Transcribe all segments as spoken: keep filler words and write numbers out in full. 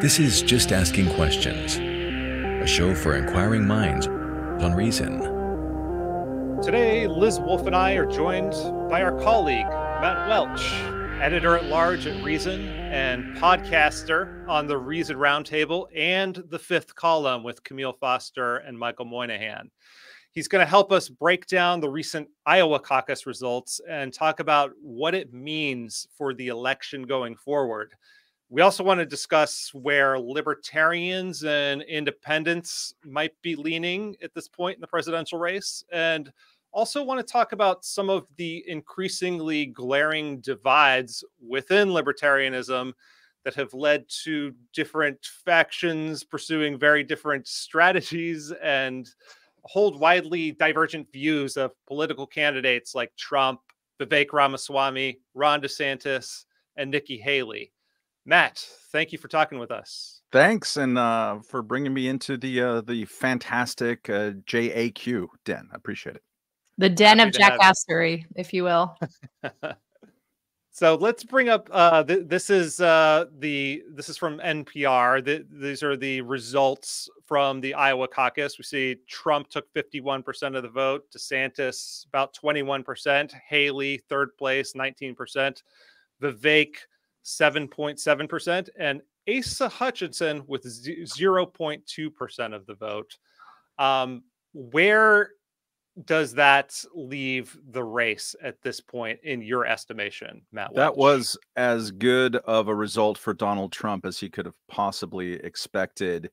This is Just Asking Questions, a show for inquiring minds on Reason. Today, Liz Wolf and I are joined by our colleague, Matt Welch, editor-at-large at Reason and podcaster on the Reason Roundtable and The Fifth Column with Kmele Foster and Michael Moynihan. He's going to help us break down the recent Iowa caucus results and talk about what it means for the election going forward. We also want to discuss where libertarians and independents might be leaning at this point in the presidential race, and also want to talk about some of the increasingly glaring divides within libertarianism that have led to different factions pursuing very different strategies and hold widely divergent views of political candidates like Trump, Vivek Ramaswamy, Ron DeSantis, and Nikki Haley. Matt, thank you for talking with us. Thanks, and uh, for bringing me into the uh, the fantastic uh, J A Q den. I appreciate it. The den Happy of jackassery, if you will. So let's bring up. Uh, th this is uh, the this is from N P R. The, these are the results from the Iowa caucus. We see Trump took fifty-one percent of the vote. DeSantis about twenty-one percent. Haley third place, nineteen percent. Vivek seven point seven percent, and Asa Hutchinson with zero point two percent of the vote. Um, where does that leave the race at this point in your estimation, Matt Welch? That was as good of a result for Donald Trump as he could have possibly expected,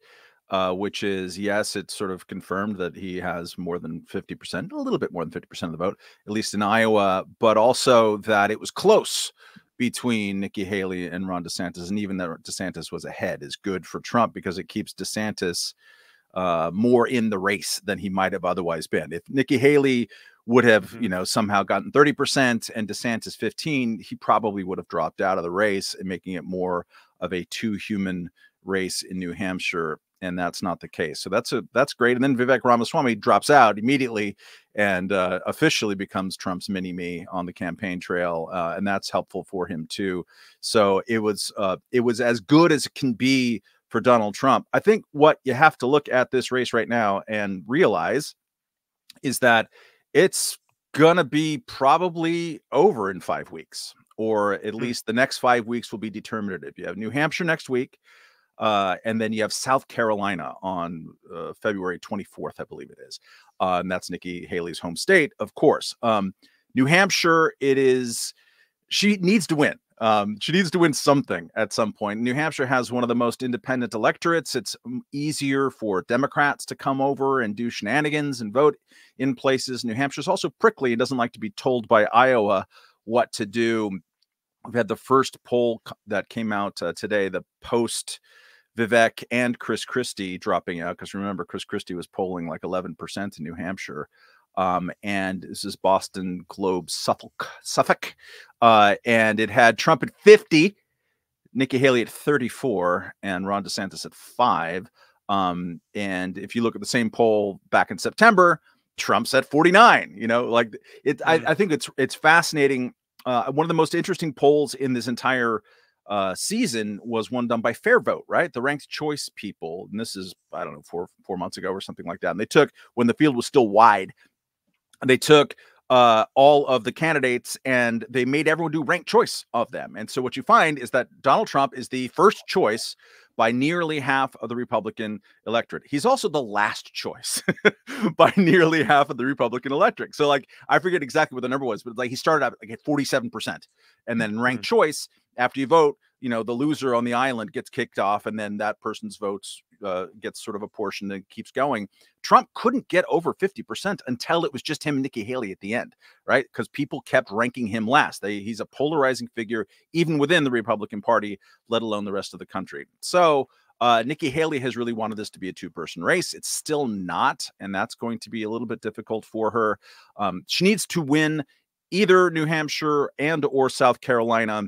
uh, which is, yes, it's sort of confirmed that he has more than fifty percent, a little bit more than fifty percent of the vote, at least in Iowa, but also that it was close between Nikki Haley and Ron DeSantis, and even that DeSantis was ahead is good for Trump because it keeps DeSantis Uh, more in the race than he might have otherwise been. If Nikki Haley would have, mm-hmm. you know, somehow gotten thirty percent and DeSantis fifteen, he probably would have dropped out of the race and making it more of a two-human race in New Hampshire. And that's not the case. So that's a that's great. And then Vivek Ramaswamy drops out immediately and uh, officially becomes Trump's mini-me on the campaign trail, uh, and that's helpful for him too. So it was uh, it was as good as it can be for Donald Trump. I think what you have to look at this race right now and realize is that it's going to be probably over in five weeks, or at least the next five weeks will be determinative. You have New Hampshire next week, uh, and then you have South Carolina on uh, February twenty-fourth, I believe it is. Uh, and that's Nikki Haley's home state, of course. Um, New Hampshire, it is, she needs to win. Um, she needs to win something at some point. New Hampshire has one of the most independent electorates. It's easier for Democrats to come over and do shenanigans and vote in places. New Hampshire's also prickly and doesn't like to be told by Iowa what to do. We've had the first poll that came out uh, today, the post Vivek and Chris Christie dropping out, because remember, Chris Christie was polling like eleven percent in New Hampshire. Um, and this is Boston Globe Suffolk, Suffolk, uh, and it had Trump at fifty, Nikki Haley at thirty-four, and Ron DeSantis at five. Um, and if you look at the same poll back in September, Trump's at forty-nine. You know, like it. I, I think it's it's fascinating. Uh, one of the most interesting polls in this entire uh, season was one done by FairVote, right? The ranked choice people, and this is I don't know four four months ago or something like that. And they took when the field was still wide. They took uh, all of the candidates and they made everyone do ranked choice of them. And so what you find is that Donald Trump is the first choice by nearly half of the Republican electorate. He's also the last choice by nearly half of the Republican electorate. So like, I forget exactly what the number was, but like he started out like at forty-seven percent, and then ranked mm-hmm. choice after you vote, you know, the loser on the island gets kicked off, and then that person's votes uh, gets sort of apportioned and keeps going. Trump couldn't get over fifty percent until it was just him and Nikki Haley at the end, right? Because people kept ranking him last. They, he's a polarizing figure, even within the Republican Party, let alone the rest of the country. So uh, Nikki Haley has really wanted this to be a two-person race. It's still not, and that's going to be a little bit difficult for her. Um, she needs to win either New Hampshire and or South Carolina,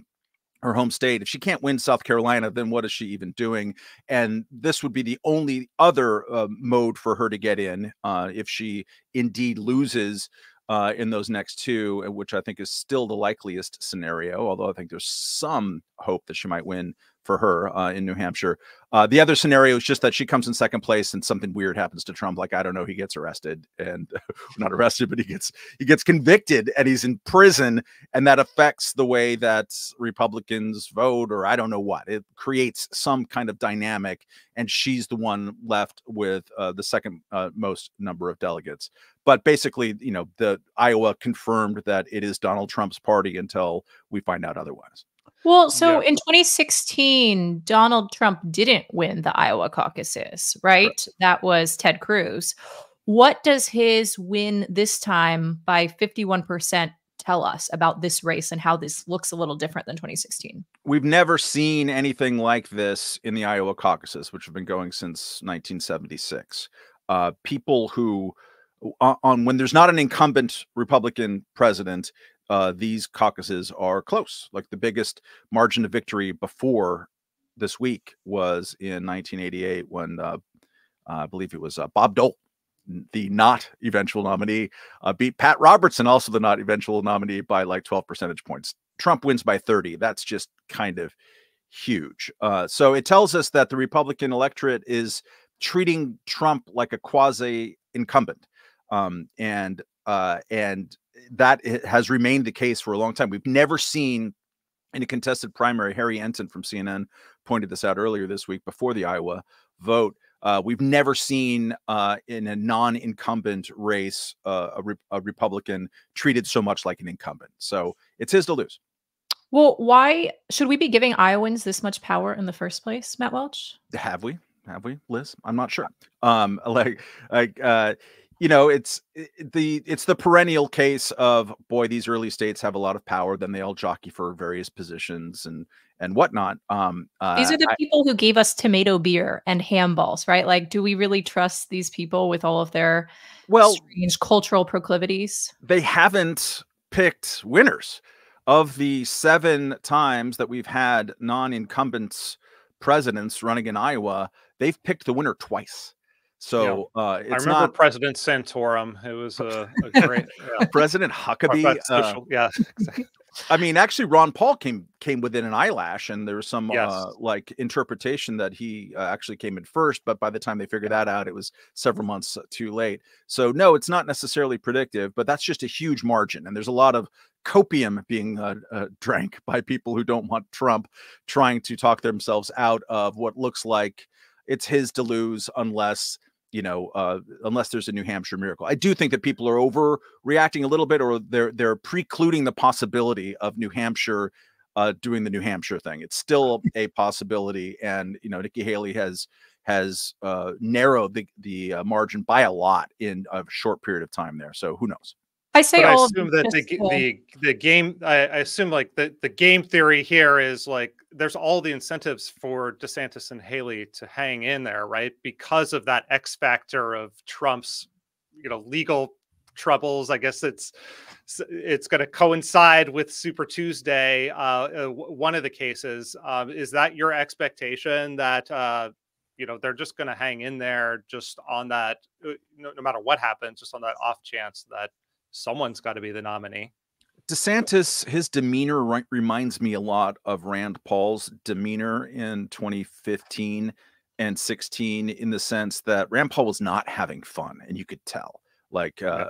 her home state. If she can't win South Carolina, then what is she even doing? And this would be the only other uh, mode for her to get in uh, if she indeed loses uh, in those next two, which I think is still the likeliest scenario, although I think there's some hope that she might win for her uh, in New Hampshire. Uh, the other scenario is just that she comes in second place and something weird happens to Trump. Like, I don't know, he gets arrested and not arrested, but he gets he gets convicted and he's in prison. And that affects the way that Republicans vote, or I don't know what. It creates some kind of dynamic. And she's the one left with uh, the second uh, most number of delegates. But basically, you know, the Iowa confirmed that it is Donald Trump's party until we find out otherwise. Well, so yeah. in twenty sixteen, Donald Trump didn't win the Iowa caucuses, right? Correct. That was Ted Cruz. What does his win this time by fifty-one percent tell us about this race and how this looks a little different than twenty sixteen? We've never seen anything like this in the Iowa caucuses, which have been going since nineteen seventy-six. Uh, people who, on, on when there's not an incumbent Republican president, Uh, these caucuses are close. Like the biggest margin of victory before this week was in nineteen eighty-eight when uh, uh, I believe it was uh, Bob Dole, the not eventual nominee, uh, beat Pat Robertson, also the not eventual nominee, by like twelve percentage points. Trump wins by thirty. That's just kind of huge. Uh, so it tells us that the Republican electorate is treating Trump like a quasi-incumbent. Um, and uh, and that has remained the case for a long time. We've never seen in a contested primary, Harry Enton from C N N pointed this out earlier this week before the Iowa vote. Uh, we've never seen uh, in a non-incumbent race, uh, a, re a Republican treated so much like an incumbent. So it's his to lose. Well, why should we be giving Iowans this much power in the first place, Matt Welch? Have we? Have we, Liz? I'm not sure. Um, like, like, uh, You know, it's it, the it's the perennial case of, boy, these early states have a lot of power. Then they all jockey for various positions and and whatnot. Um, uh, these are the people I, who gave us tomato beer and ham balls, right? Like, do we really trust these people with all of their well, strange cultural proclivities? They haven't picked winners of the seven times that we've had non-incumbents presidents running in Iowa. They've picked the winner twice. So yeah. uh, it's I remember not... President Santorum. It was a, a great yeah. President Huckabee. Uh, yeah, exactly. I mean, actually, Ron Paul came came within an eyelash, and there was some yes. uh, like interpretation that he uh, actually came in first. But by the time they figured that out, it was several months too late. So no, it's not necessarily predictive, but that's just a huge margin, and there's a lot of copium being uh, uh, drank by people who don't want Trump, trying to talk themselves out of what looks like it's his to lose unless. You know, uh, unless there's a New Hampshire miracle. I do think that people are overreacting a little bit, or they're they're precluding the possibility of New Hampshire uh, doing the New Hampshire thing. It's still a possibility, and you know, Nikki Haley has has uh, narrowed the the uh, margin by a lot in a short period of time there. So who knows? I say but all I assume of that the, the the game. I, I assume like the the game theory here is like. There's all the incentives for DeSantis and Haley to hang in there, right? Because of that X factor of Trump's, you know, legal troubles. I guess it's it's going to coincide with Super Tuesday. Uh, one of the cases uh, is that your expectation that uh, you know they're just going to hang in there, just on that, no, no matter what happens, just on that off chance that someone's got to be the nominee. DeSantis, his demeanor re reminds me a lot of Rand Paul's demeanor in twenty fifteen and sixteen, in the sense that Rand Paul was not having fun, and you could tell. Like uh,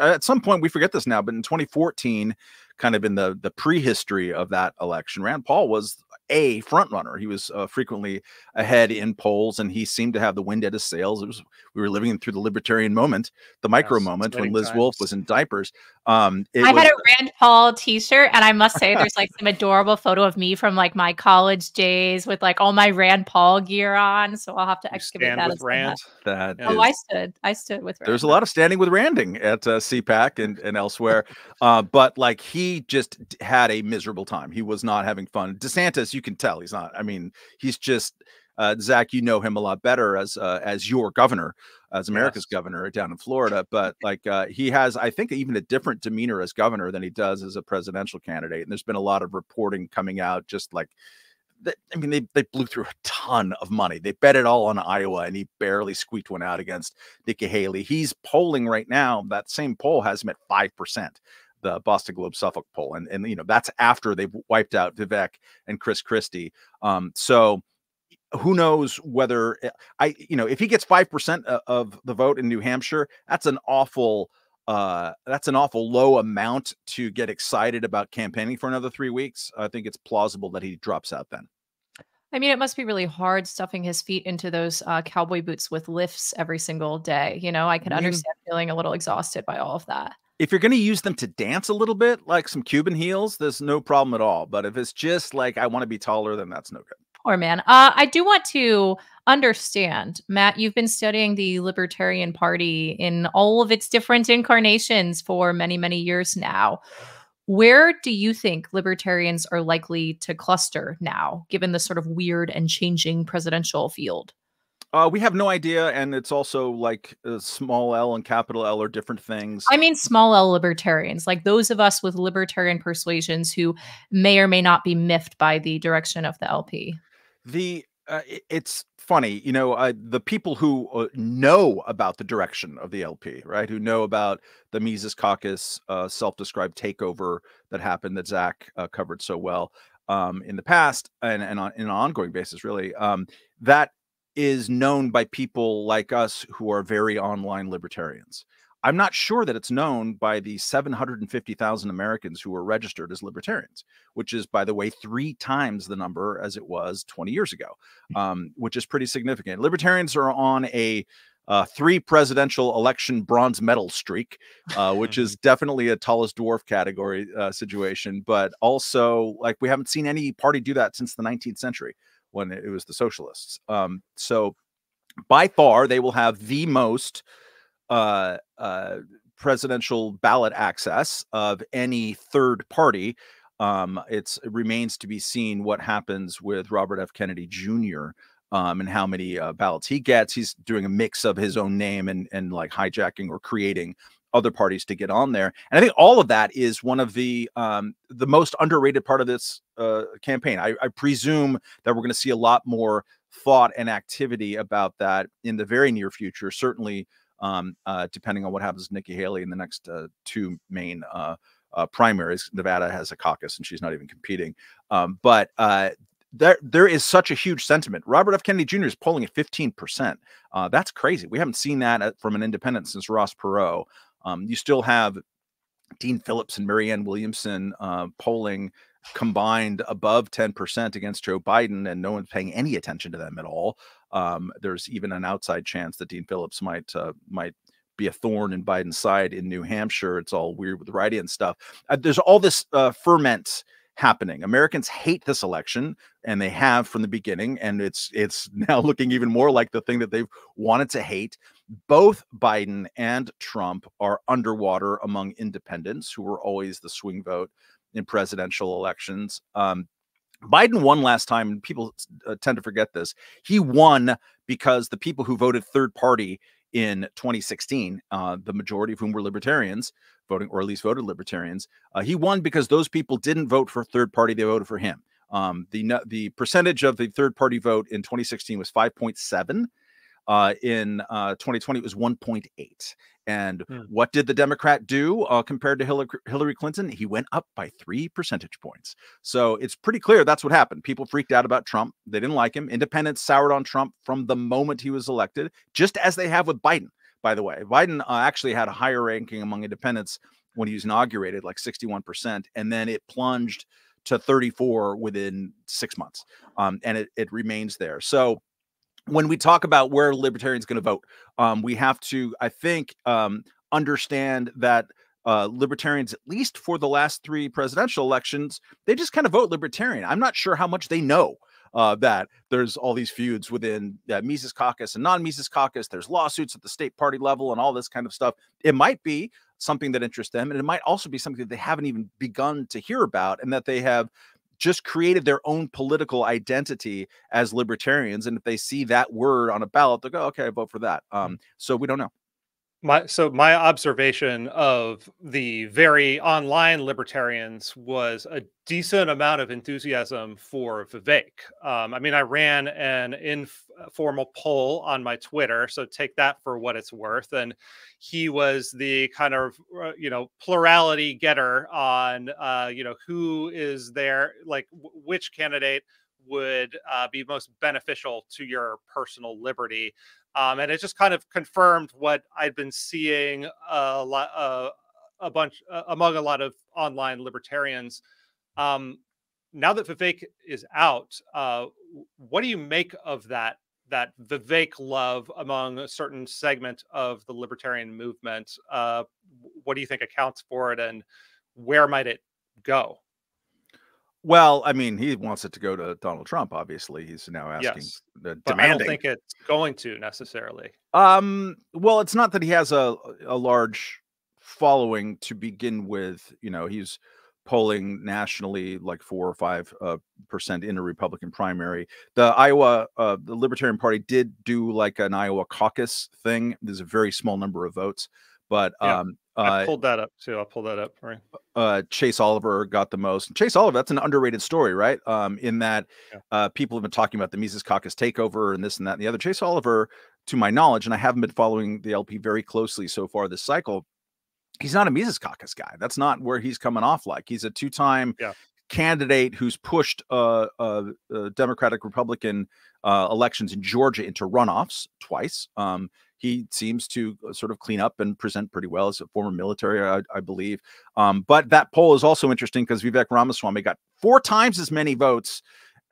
at some point, we forget this now, but in twenty fourteen, kind of in the the prehistory of that election, Rand Paul was a front runner. He was uh, frequently ahead in polls, and he seemed to have the wind at his sails. It was we were living through the libertarian moment, the micro yes, moment when Liz times. Wolf was in diapers. Um, it I was, had a Rand Paul T-shirt, and I must say, there's like some adorable photo of me from like my college days with like all my Rand Paul gear on. So I'll have to excavate that. With as Rand. That oh, is, I stood, I stood with. Rand. There's a lot of standing with Randing at uh, CPAC and and elsewhere, uh, but like he just had a miserable time. He was not having fun. DeSantis. You can tell he's not. I mean, he's just uh, Zach. You know him a lot better as uh, as your governor, as America's yes. governor down in Florida. But like uh, he has, I think, even a different demeanor as governor than he does as a presidential candidate. And there's been a lot of reporting coming out, just like that, I mean, they they blew through a ton of money. They bet it all on Iowa, and he barely squeaked one out against Nikki Haley. He's polling right now. That same poll has him at five percent. the Boston Globe Suffolk poll. And, and, you know, that's after they've wiped out Vivek and Chris Christie. Um, so who knows whether I, you know, if he gets five percent of the vote in New Hampshire, that's an awful, uh, that's an awful low amount to get excited about campaigning for another three weeks. I think it's plausible that he drops out then. I mean, it must be really hard stuffing his feet into those uh, cowboy boots with lifts every single day. You know, I can I mean, understand feeling a little exhausted by all of that. If you're going to use them to dance a little bit, like some Cuban heels, there's no problem at all. But if it's just like, I want to be taller, then that's no good. Poor man. Uh, I do want to understand, Matt, you've been studying the Libertarian Party in all of its different incarnations for many, many years now. Where do you think libertarians are likely to cluster now, given the sort of weird and changing presidential field? Uh, we have no idea. And it's also like uh, small L and capital L are different things. I mean, small L libertarians, like those of us with libertarian persuasions who may or may not be miffed by the direction of the L P. The uh, it's funny, you know, uh, the people who uh, know about the direction of the L P, right, who know about the Mises Caucus uh, self-described takeover that happened that Zach uh, covered so well um, in the past and, and on in an ongoing basis, really, um, that is known by people like us who are very online libertarians. I'm not sure that it's known by the seven hundred fifty thousand Americans who were registered as libertarians, which is, by the way, three times the number as it was twenty years ago, um, which is pretty significant. Libertarians are on a uh, three presidential election bronze medal streak, uh, which is definitely a tallest dwarf category uh, situation. But also, like, we haven't seen any party do that since the nineteenth century. When it was the socialists. Um, so by far, they will have the most uh, uh, presidential ballot access of any third party. Um, it's, it remains to be seen what happens with Robert F. Kennedy Junior Um, and how many uh, ballots he gets. He's doing a mix of his own name and, and like hijacking or creating other parties to get on there. And I think all of that is one of the um, the most underrated part of this uh, campaign. I, I presume that we're going to see a lot more thought and activity about that in the very near future, certainly um, uh, depending on what happens to Nikki Haley in the next uh, two main uh, uh, primaries. Nevada has a caucus and she's not even competing. Um, but uh, there, there is such a huge sentiment. Robert F. Kennedy Junior is polling at fifteen percent. Uh, that's crazy. We haven't seen that from an independent since Ross Perot. Um, you still have Dean Phillips and Marianne Williamson uh, polling combined above ten percent against Joe Biden, and no one's paying any attention to them at all. Um, there's even an outside chance that Dean Phillips might uh, might be a thorn in Biden's side in New Hampshire. It's all weird with write-in stuff. Uh, there's all this uh, ferment happening. Americans hate this election, and they have from the beginning, and it's it's now looking even more like the thing that they've wanted to hate. Both Biden and Trump are underwater among independents, who were always the swing vote in presidential elections. Um, Biden won last time, and people uh, tend to forget this. He won because the people who voted third party in twenty sixteen, uh, the majority of whom were libertarians voting, or at least voted libertarians, uh, he won because those people didn't vote for third party. They voted for him. Um, the, the percentage of the third party vote in twenty sixteen was five point seven. Uh, in uh, twenty twenty, it was one point eight. And yeah. What did the Democrat do uh, compared to Hillary, Hillary Clinton? He went up by three percentage points. So it's pretty clear that's what happened. People freaked out about Trump. They didn't like him. Independents soured on Trump from the moment he was elected, just as they have with Biden, by the way. Biden uh, actually had a higher ranking among independents when he was inaugurated, like sixty-one percent. And then it plunged to thirty-four within six months. Um, and it, it remains there. So when we talk about where libertarians going to vote, um, we have to, I think, um, understand that uh, libertarians, at least for the last three presidential elections, they just kind of vote libertarian. I'm not sure how much they know uh, that there's all these feuds within uh, Mises Caucus and non-Mises Caucus. There's lawsuits at the state party level and all this kind of stuff. It might be something that interests them, and it might also be something that they haven't even begun to hear about, and that they have just created their own political identity as libertarians. And if they see that word on a ballot, they'll go, okay, I vote for that. Um, so we don't know. My, so my observation of the very online libertarians was a decent amount of enthusiasm for Vivek. Um, I mean, I ran an informal poll on my Twitter, so take that for what it's worth. And he was the kind of, you know, plurality getter on, uh, you know, who is there, like which candidate would uh, be most beneficial to your personal liberty. Um, and it just kind of confirmed what I'd been seeing a lot, uh, a bunch uh, among a lot of online libertarians. Um, now that Vivek is out, uh, what do you make of that that Vivek love among a certain segment of the libertarian movement? Uh, what do you think accounts for it, and where might it go? Well, I mean, he wants it to go to Donald Trump. Obviously, he's now asking, yes, uh, demanding. But I don't think it's going to necessarily. Um, well, it's not that he has a a large following to begin with. You know, he's polling nationally like four or five uh, percent in a Republican primary. The Iowa, uh, the Libertarian Party did do like an Iowa caucus thing. There's a very small number of votes, but. Yeah. Um, I pulled that up too. I'll pull that up. Right. Uh, Chase Oliver got the most. Chase Oliver, that's an underrated story, right? Um, in that yeah. uh, people have been talking about the Mises Caucus takeover and this and that and the other. Chase Oliver, to my knowledge, and I haven't been following the L P very closely so far this cycle, he's not a Mises Caucus guy. That's not where he's coming off like. He's a two-time yeah. candidate who's pushed uh, uh, uh, Democratic-Republican uh, elections in Georgia into runoffs twice. Um, He seems to sort of clean up and present pretty well as a former military, I, I believe. Um, but that poll is also interesting because Vivek Ramaswamy got four times as many votes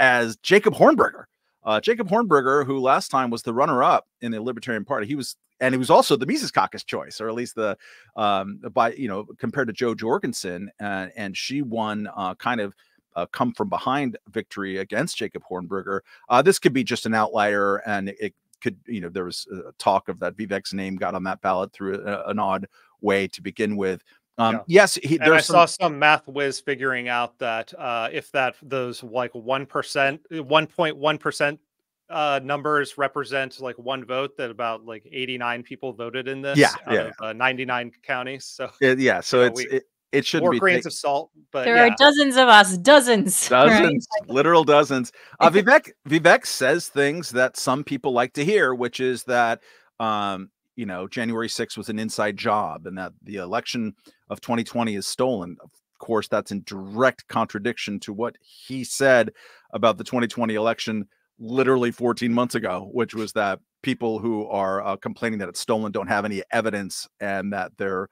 as Jacob Hornberger. Uh, Jacob Hornberger, who last time was the runner-up in the Libertarian Party, he was, and he was also the Mises Caucus choice, or at least the um, by you know compared to Joe Jorgensen, uh, and she won uh, kind of. Uh, come from behind victory against Jacob Hornberger. Uh, this could be just an outlier, and it could, you know, there was uh, talk of that Vivek's name got on that ballot through a, an odd way to begin with. Um, yeah. Yes, he, and I some... saw some math whiz figuring out that uh, if that those like one percent, one point one percent numbers represent like one vote, that about like eighty nine people voted in this. Yeah, out yeah, of, yeah. Uh, ninety nine counties. So it, yeah, so you know, it's. We, it, It shouldn't More be grains of salt, but there yeah. are dozens of us, dozens, dozens, right? Literal dozens. Uh, Vivek Vivek says things that some people like to hear, which is that um, you know January sixth was an inside job, and that the election of twenty twenty is stolen. Of course, that's in direct contradiction to what he said about the twenty twenty election literally fourteen months ago, which was that people who are uh, complaining that it's stolen don't have any evidence, and that they're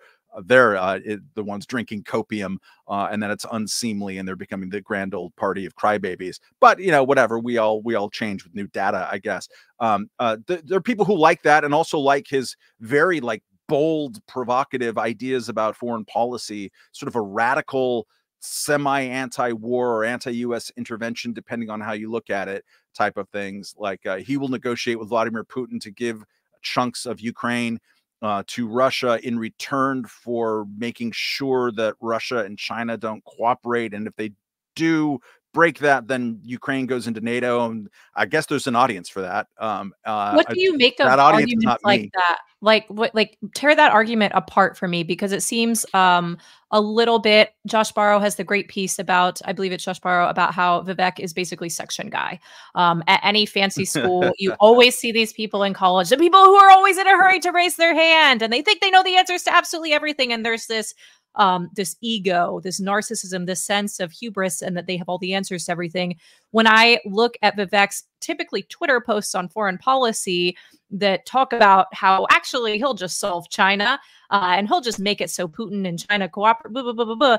They're uh, it, the ones drinking copium, uh, and then it's unseemly, and they're becoming the grand old party of crybabies. But you know, whatever, we all we all change with new data, I guess. Um, uh, th there are people who like that, and also like his very like bold, provocative ideas about foreign policy, sort of a radical, semi-anti-war or anti-U S intervention, depending on how you look at it, type of things. Like uh, he will negotiate with Vladimir Putin to give chunks of Ukraine. Uh, to Russia in return for making sure that Russia and China don't cooperate. And if they do break that, then Ukraine goes into NATO. And I guess there's an audience for that. Um, uh, what do you make of arguments like that? Like, what, like tear that argument apart for me, because it seems um, a little bit. Josh Barro has the great piece about, I believe it's Josh Barro, about how Vivek is basically section guy. Um, at any fancy school, you always see these people in college, the people who are always in a hurry to raise their hand, and they think they know the answers to absolutely everything. And there's this, um, this ego, this narcissism, this sense of hubris, and that they have all the answers to everything. When I look at Vivek's typically Twitter posts on foreign policy that talk about how actually he'll just solve China uh, and he'll just make it so Putin and China cooperate, blah, blah, blah, blah, blah,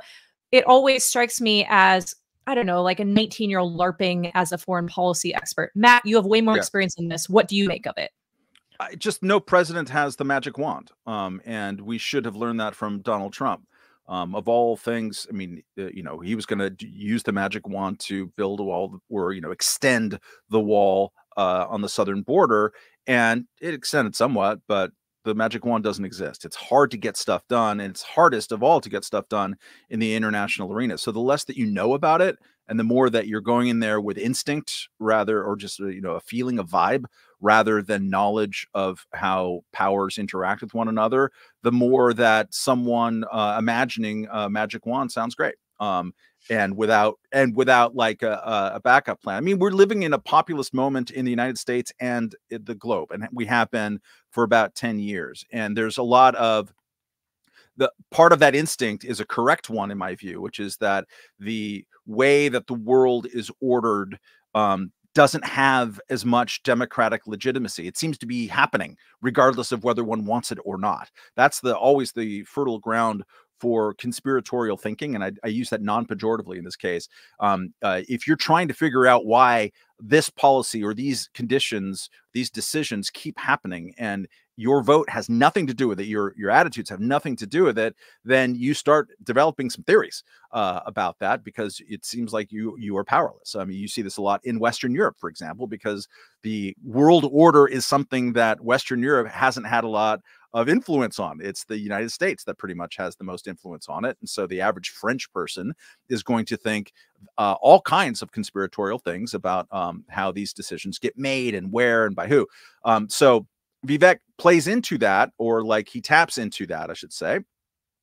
it always strikes me as, I don't know, like a nineteen year old LARPing as a foreign policy expert. Matt, you have way more yeah. experience in this. What do you make of it? I, just no president has the magic wand. Um, and we should have learned that from Donald Trump. Um, of all things, I mean, uh, you know, he was going to use the magic wand to build a wall, or, you know, extend the wall uh, on the southern border. And it extended somewhat, but the magic wand doesn't exist. It's hard to get stuff done, and it's hardest of all to get stuff done in the international arena. So the less that you know about it, and the more that you're going in there with instinct rather, or just, you know, a feeling, a vibe, rather than knowledge of how powers interact with one another, the more that someone uh, imagining a magic wand sounds great. Um, and without and without like a, a backup plan. I mean, we're living in a populist moment in the United States and the globe, and we have been for about ten years. And there's a lot of the part of that instinct is a correct one, in my view, which is that the way that the world is ordered um, doesn't have as much democratic legitimacy. It seems to be happening regardless of whether one wants it or not. That's the always the fertile ground for conspiratorial thinking, and I, I use that non-pejoratively in this case. Um, uh, if you're trying to figure out why this policy or these conditions, these decisions keep happening, and your vote has nothing to do with it, your your attitudes have nothing to do with it, then you start developing some theories uh, about that, because it seems like you you are powerless. I mean, you see this a lot in Western Europe, for example, because the world order is something that Western Europe hasn't had a lot of influence on. It's the United States that pretty much has the most influence on it. And so the average French person is going to think uh, all kinds of conspiratorial things about um, how these decisions get made and where and by who. Um, so Vivek plays into that, or like he taps into that, I should say.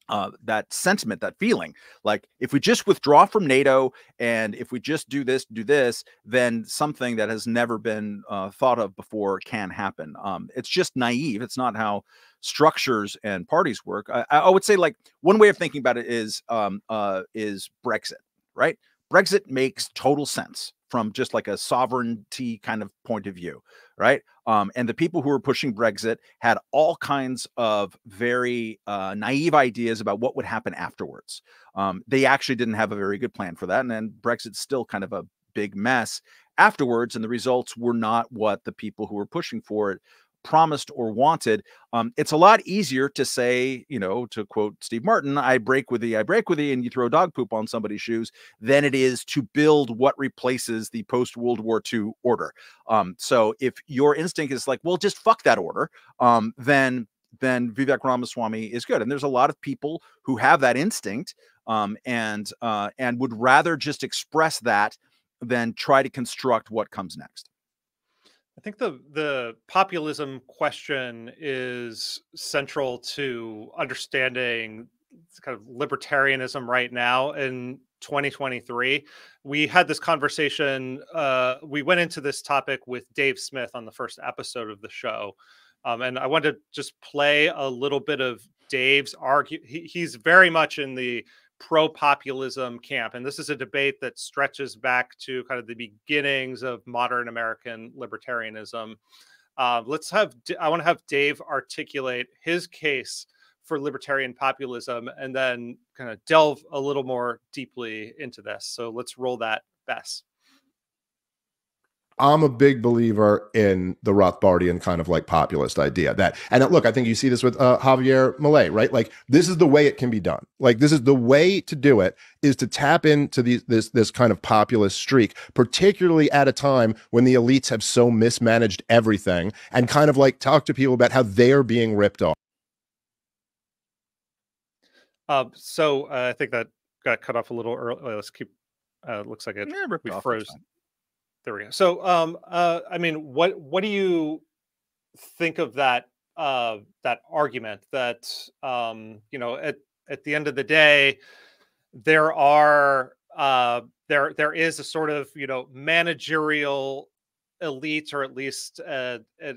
Uh, that sentiment, that feeling, like if we just withdraw from NATO and if we just do this, do this, then something that has never been uh, thought of before can happen. Um, it's just naive. It's not how structures and parties work. I, I would say, like, one way of thinking about it is um, uh, is Brexit, right? Brexit makes total sense from just like a sovereignty kind of point of view, right? Um, and the people who were pushing Brexit had all kinds of very uh, naive ideas about what would happen afterwards. Um, they actually didn't have a very good plan for that. And then Brexit's still kind of a big mess afterwards. And the results were not what the people who were pushing for it promised or wanted. Um, it's a lot easier to say, you know, to quote Steve Martin, I break with thee, I break with thee, and you throw dog poop on somebody's shoes, than it is to build what replaces the post-World War Two order. Um, so if your instinct is like, well, just fuck that order, um, then then Vivek Ramaswamy is good. And there's a lot of people who have that instinct um, and uh, and would rather just express that than try to construct what comes next. I think the the populism question is central to understanding kind of libertarianism right now in twenty twenty-three. We had this conversation. Uh, we went into this topic with Dave Smith on the first episode of the show, um, and I want to just play a little bit of Dave's argue. He, he's very much in the pro-populism camp. And this is a debate that stretches back to kind of the beginnings of modern American libertarianism. Uh, let's have, I want to have Dave articulate his case for libertarian populism and then kind of delve a little more deeply into this. So let's roll that, Bess. I'm a big believer in the Rothbardian kind of like populist idea that, and look, I think you see this with uh, Javier Milei, right? Like this is the way it can be done. Like this is the way to do it, is to tap into these, this, this kind of populist streak, particularly at a time when the elites have so mismanaged everything, and kind of like talk to people about how they're being ripped off. Uh, so uh, I think that got cut off a little early. Let's keep, uh, looks like it, yeah, we froze. There we go. So, um, uh, I mean, what what do you think of that uh, that argument? That um, you know, at at the end of the day, there are uh, there there is a sort of you know managerial elite, or at least uh, uh,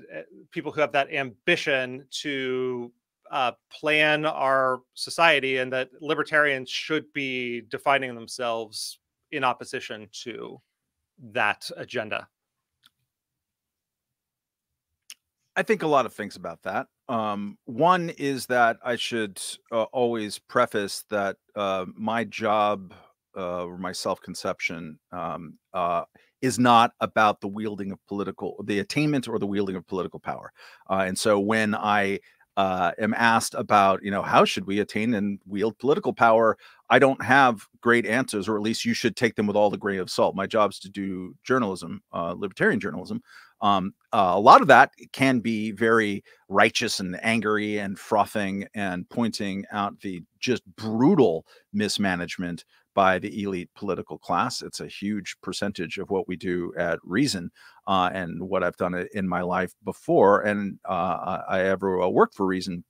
people who have that ambition to uh, plan our society, and that libertarians should be defining themselves in opposition to that agenda. I think a lot of things about that. Um, one is that I should uh, always preface that uh, my job uh, or my self-conception um, uh, is not about the wielding of political, the attainment or the wielding of political power. Uh, and so when I uh, am asked about, you know, how should we attain and wield political power, I don't have great answers, or at least you should take them with all the grain of salt. My job is to do journalism, uh, libertarian journalism. Um, uh, a lot of that can be very righteous and angry and frothing and pointing out the just brutal mismanagement by the elite political class. It's a huge percentage of what we do at Reason uh, and what I've done in my life before. And uh, I ever worked for Reason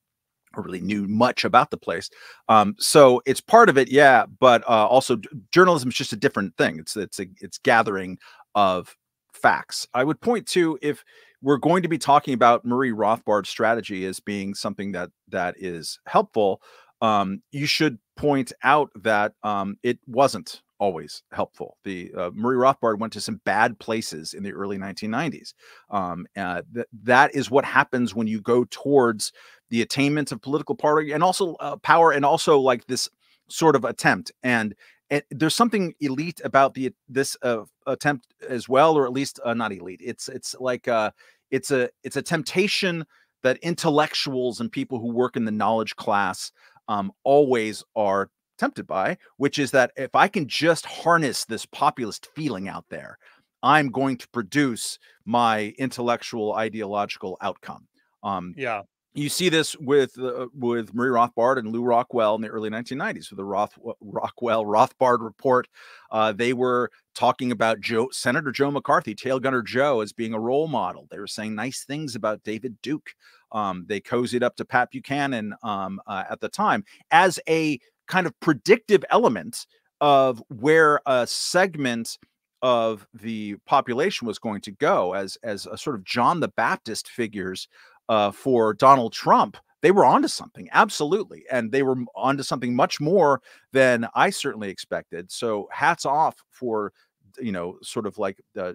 or really knew much about the place. Um, so it's part of it. Yeah. But uh, also journalism is just a different thing. It's, it's a, it's gathering of facts. I would point to, if we're going to be talking about Murray Rothbard's strategy as being something that that is helpful, um, you should point out that um, it wasn't always helpful. The uh, Murray Rothbard went to some bad places in the early nineteen nineties. Um, uh, th that is what happens when you go towards the attainment of political party and also uh, power, and also like this sort of attempt. And And there's something elite about the this uh, attempt as well, or at least uh, not elite. It's it's like uh, it's a it's a temptation that intellectuals and people who work in the knowledge class um, always are tempted by, which is that if I can just harness this populist feeling out there, I'm going to produce my intellectual ideological outcome. Um, yeah. You see this with uh, with Murray Rothbard and Lou Rockwell in the early nineteen nineties with the Roth Rockwell Rothbard report. Uh, they were talking about Joe, Senator Joe McCarthy, Tail Gunner Joe, as being a role model. They were saying nice things about David Duke. Um, they cozied up to Pat Buchanan um, uh, at the time as a kind of predictive element of where a segment of the population was going to go, as as a sort of John the Baptist figures. Uh, for Donald Trump, they were onto something, absolutely. And they were onto something much more than I certainly expected. So hats off for, you know, sort of like uh,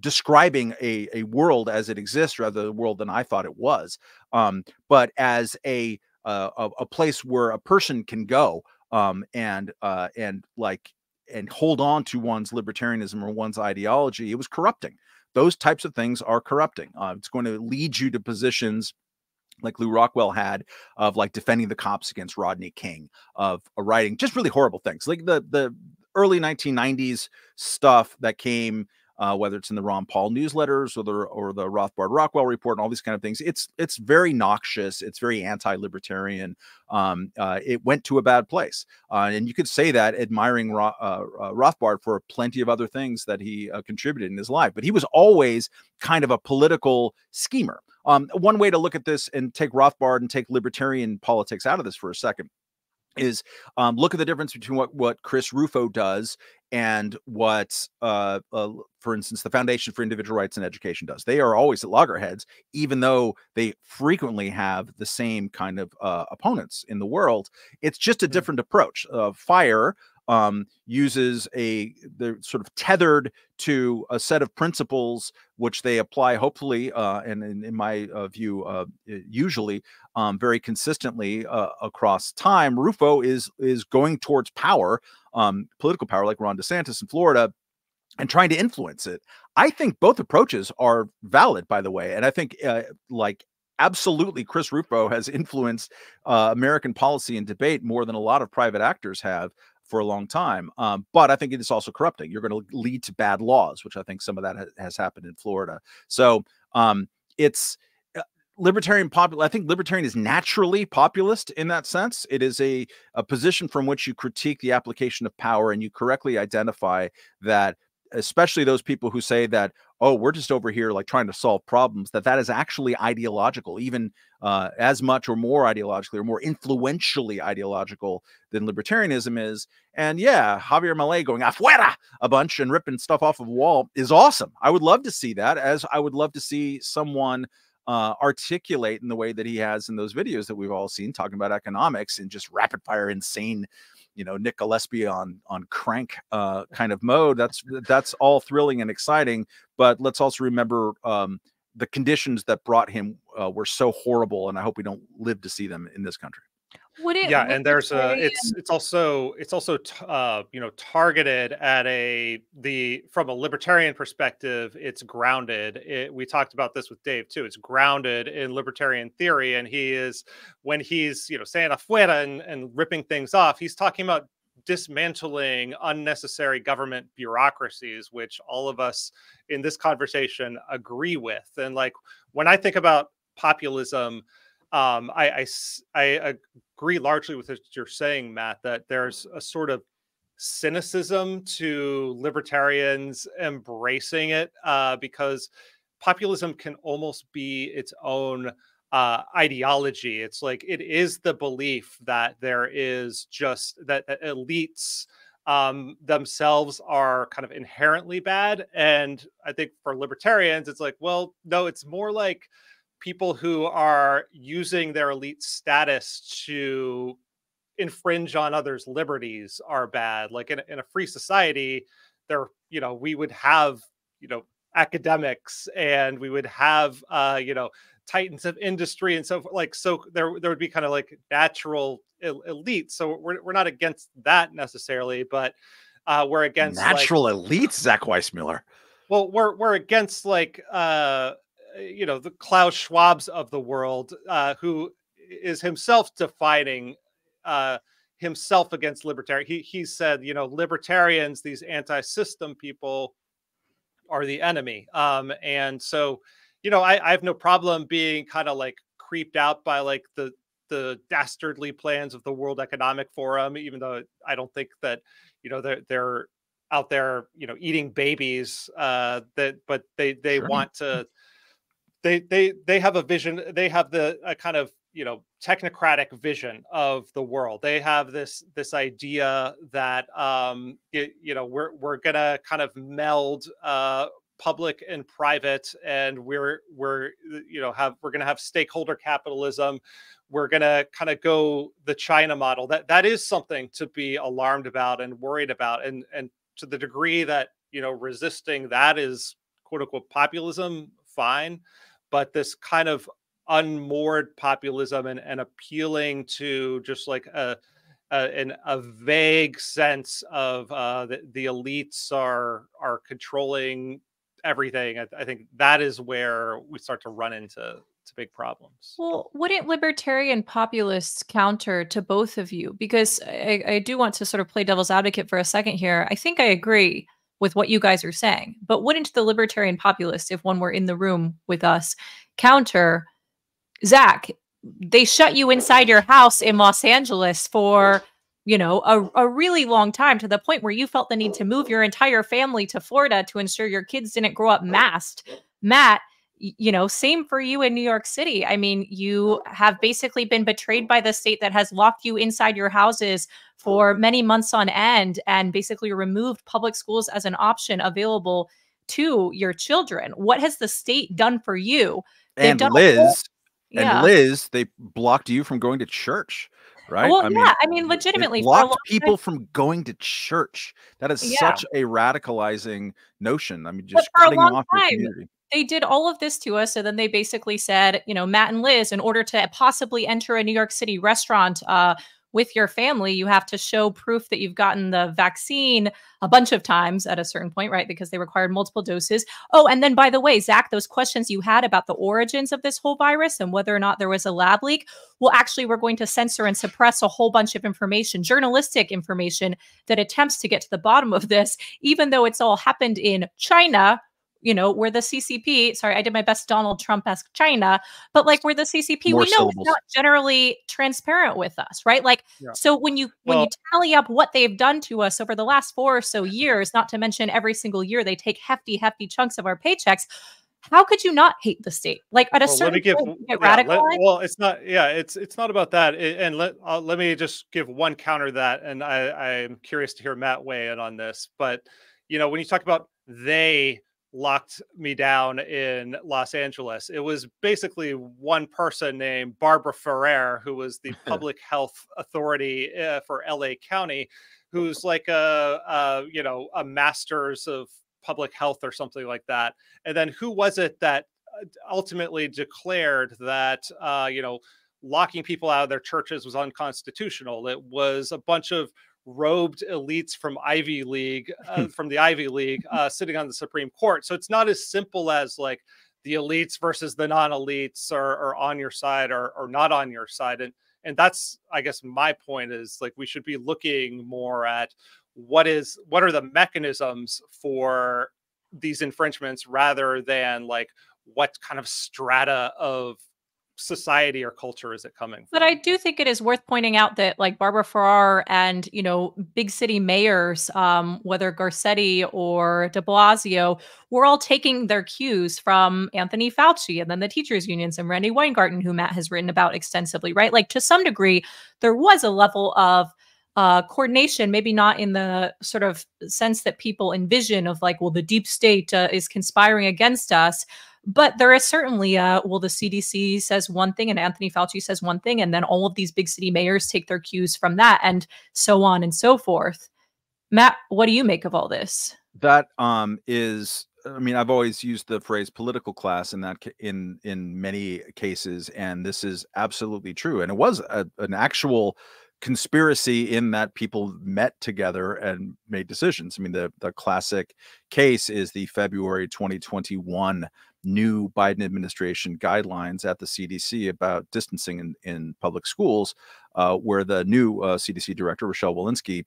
describing a, a world as it exists rather than the world than I thought it was. Um, but as a, uh, a place where a person can go um, and uh, and like and hold on to one's libertarianism or one's ideology, it was corrupting. Those types of things are corrupting. Uh, it's going to lead you to positions like Lou Rockwell had, of like defending the cops against Rodney King, of uh, writing just really horrible things. Like the, the early nineteen nineties stuff that came, uh, whether it's in the Ron Paul newsletters or the, or the Rothbard Rockwell report and all these kind of things, it's, it's very noxious. It's very anti-libertarian. Um, uh, it went to a bad place. Uh, and you could say that admiring Ro uh, uh, Rothbard for plenty of other things that he uh, contributed in his life, but he was always kind of a political schemer. Um, one way to look at this and take Rothbard and take libertarian politics out of this for a second is um, look at the difference between what, what Chris Rufo does and what, uh, uh, for instance, the Foundation for Individual Rights in Education does. They are always at loggerheads, even though they frequently have the same kind of uh, opponents in the world. It's just a different approach. Uh, FIRE um, uses a, they're sort of tethered to a set of principles which they apply, hopefully, uh, and in, in my uh, view, uh, usually um, very consistently uh, across time. Rufo is is going towards power, Um, political power, like Ron DeSantis in Florida, and trying to influence it. I think both approaches are valid, by the way. And I think uh, like absolutely Chris Rufo has influenced uh, American policy and debate more than a lot of private actors have for a long time. Um, but I think it is also corrupting. You're going to lead to bad laws, which I think some of that ha has happened in Florida. So um, it's libertarian popular. I think libertarian is naturally populist in that sense. It is a, a position from which you critique the application of power, and you correctly identify that, especially those people who say that, oh, we're just over here like trying to solve problems, that that is actually ideological, even uh, as much or more ideologically or more influentially ideological than libertarianism is. And yeah, Javier Milei going afuera a bunch and ripping stuff off of a wall is awesome. I would love to see that, as I would love to see someone Uh, articulate in the way that he has in those videos that we've all seen, talking about economics and just rapid fire, insane, you know, Nick Gillespie on on crank uh, kind of mode. That's that's all thrilling and exciting. But let's also remember um, the conditions that brought him uh, were so horrible, and I hope we don't live to see them in this country. Would it, yeah, would and there's a it's it's also it's also t uh, you know targeted at a the from a libertarian perspective. It's grounded. It, we talked about this with Dave too. It's grounded in libertarian theory, and he is when he's you know saying afuera and and ripping things off, he's talking about dismantling unnecessary government bureaucracies, which all of us in this conversation agree with. And like when I think about populism, um, I I, I agree largely with what you're saying, Matt, that there's a sort of cynicism to libertarians embracing it, uh, because populism can almost be its own uh, ideology. It's like it is the belief that there is just that elites um, themselves are kind of inherently bad. And I think for libertarians, it's like, well, no, it's more like people who are using their elite status to infringe on others' liberties are bad. Like in, in a free society, there, you know, we would have, you know, academics, and we would have, uh, you know, titans of industry, and so like so there there would be kind of like natural el elites. So we're we're not against that necessarily, but uh, we're against natural like, elites. Zach Weissmuller. Well, we're we're against like uh, you know, the Klaus Schwabs of the world, uh, who is himself defining uh himself against libertarian. He he said, you know, libertarians, these anti-system people, are the enemy. Um, and so, you know, I, I have no problem being kind of like creeped out by like the the dastardly plans of the World Economic Forum, even though I don't think that, you know, they're they're out there, you know, eating babies. Uh, that but they they sure. want to they they they have a vision. They have the a kind of, you know, technocratic vision of the world. They have this this idea that um, it, you know, we're we're gonna kind of meld uh, public and private, and we're we're you know have we're gonna have stakeholder capitalism. We're gonna kind of go the China model. That that is something to be alarmed about and worried about. And and to the degree that, you know, resisting that is quote unquote populism, fine, but this kind of unmoored populism and, and appealing to just like a a, an, a vague sense of uh, the, the elites are are controlling everything. I, I think that is where we start to run into to big problems. Well, wouldn't libertarian populists counter to both of you? Because I, I do want to sort of play devil's advocate for a second here. I think I agree with what you guys are saying, but wouldn't the libertarian populists, if one were in the room with us, counter? Zach, they shut you inside your house in Los Angeles for, you know, a, a really long time, to the point where you felt the need to move your entire family to Florida to ensure your kids didn't grow up masked. Matt, you know, same for you in New York City. I mean, you have basically been betrayed by the state that has locked you inside your houses for many months on end and basically removed public schools as an option available to your children. What has the state done for you? They've and done Liz... And yeah. Liz, they blocked you from going to church, right? Well, I mean, yeah, I mean, legitimately blocked people from going to church. That is yeah. such a radicalizing notion. I mean, just but cutting them off from the community. They did all of this to us. So then they basically said, you know, Matt and Liz, in order to possibly enter a New York City restaurant uh, with your family, you have to show proof that you've gotten the vaccine a bunch of times at a certain point, right? Because they required multiple doses. Oh, and then by the way, Zach, those questions you had about the origins of this whole virus and whether or not there was a lab leak, well, actually, we're going to censor and suppress a whole bunch of information, journalistic information that attempts to get to the bottom of this, even though it's all happened in China, you know, where the C C P, sorry, I did my best Donald Trump-esque China, but like where the C C P, More we know syllables. Is not generally transparent with us, right? Like, yeah. so when you when well, you tally up what they've done to us over the last four or so years, not to mention every single year they take hefty, hefty chunks of our paychecks, how could you not hate the state? Like at a well, certain give, point, get yeah, radicalized? Let, well, it's not, yeah, it's it's not about that. It, and let uh, let me just give one counter to that, and I, I'm curious to hear Matt weigh in on this. But, you know, when you talk about they locked me down in Los Angeles, it was basically one person named Barbara Ferrer, who was the public health authority uh, for L A County, who's like a, a, you know, a master's of public health or something like that. And then who was it that ultimately declared that, uh, you know, locking people out of their churches was unconstitutional? It was a bunch of robed elites from Ivy League, uh, from the Ivy League, uh, sitting on the Supreme Court. So it's not as simple as like the elites versus the non-elites are, are on your side or, or not on your side. And and that's, I guess, my point is like we should be looking more at what is what are the mechanisms for these infringements rather than like what kind of strata of society or culture is it coming from? But I do think it is worth pointing out that, like, Barbara Ferrar and, you know, big city mayors, um, whether Garcetti or de Blasio, were all taking their cues from Anthony Fauci and then the teachers unions and Randy Weingarten, who Matt has written about extensively, right? Like, to some degree, there was a level of Uh, coordination, maybe not in the sort of sense that people envision of like, well, the deep state uh, is conspiring against us. But there is certainly, uh, well, the C D C says one thing and Anthony Fauci says one thing, and then all of these big city mayors take their cues from that, and so on and so forth. Matt, what do you make of all this? That um, is, I mean, I've always used the phrase political class in that in in many cases, and this is absolutely true. And it was a, an actual conspiracy in that people met together and made decisions. I mean, the, the classic case is the February twenty twenty-one new Biden administration guidelines at the C D C about distancing in, in public schools, uh, where the new uh, C D C director, Rochelle Walensky,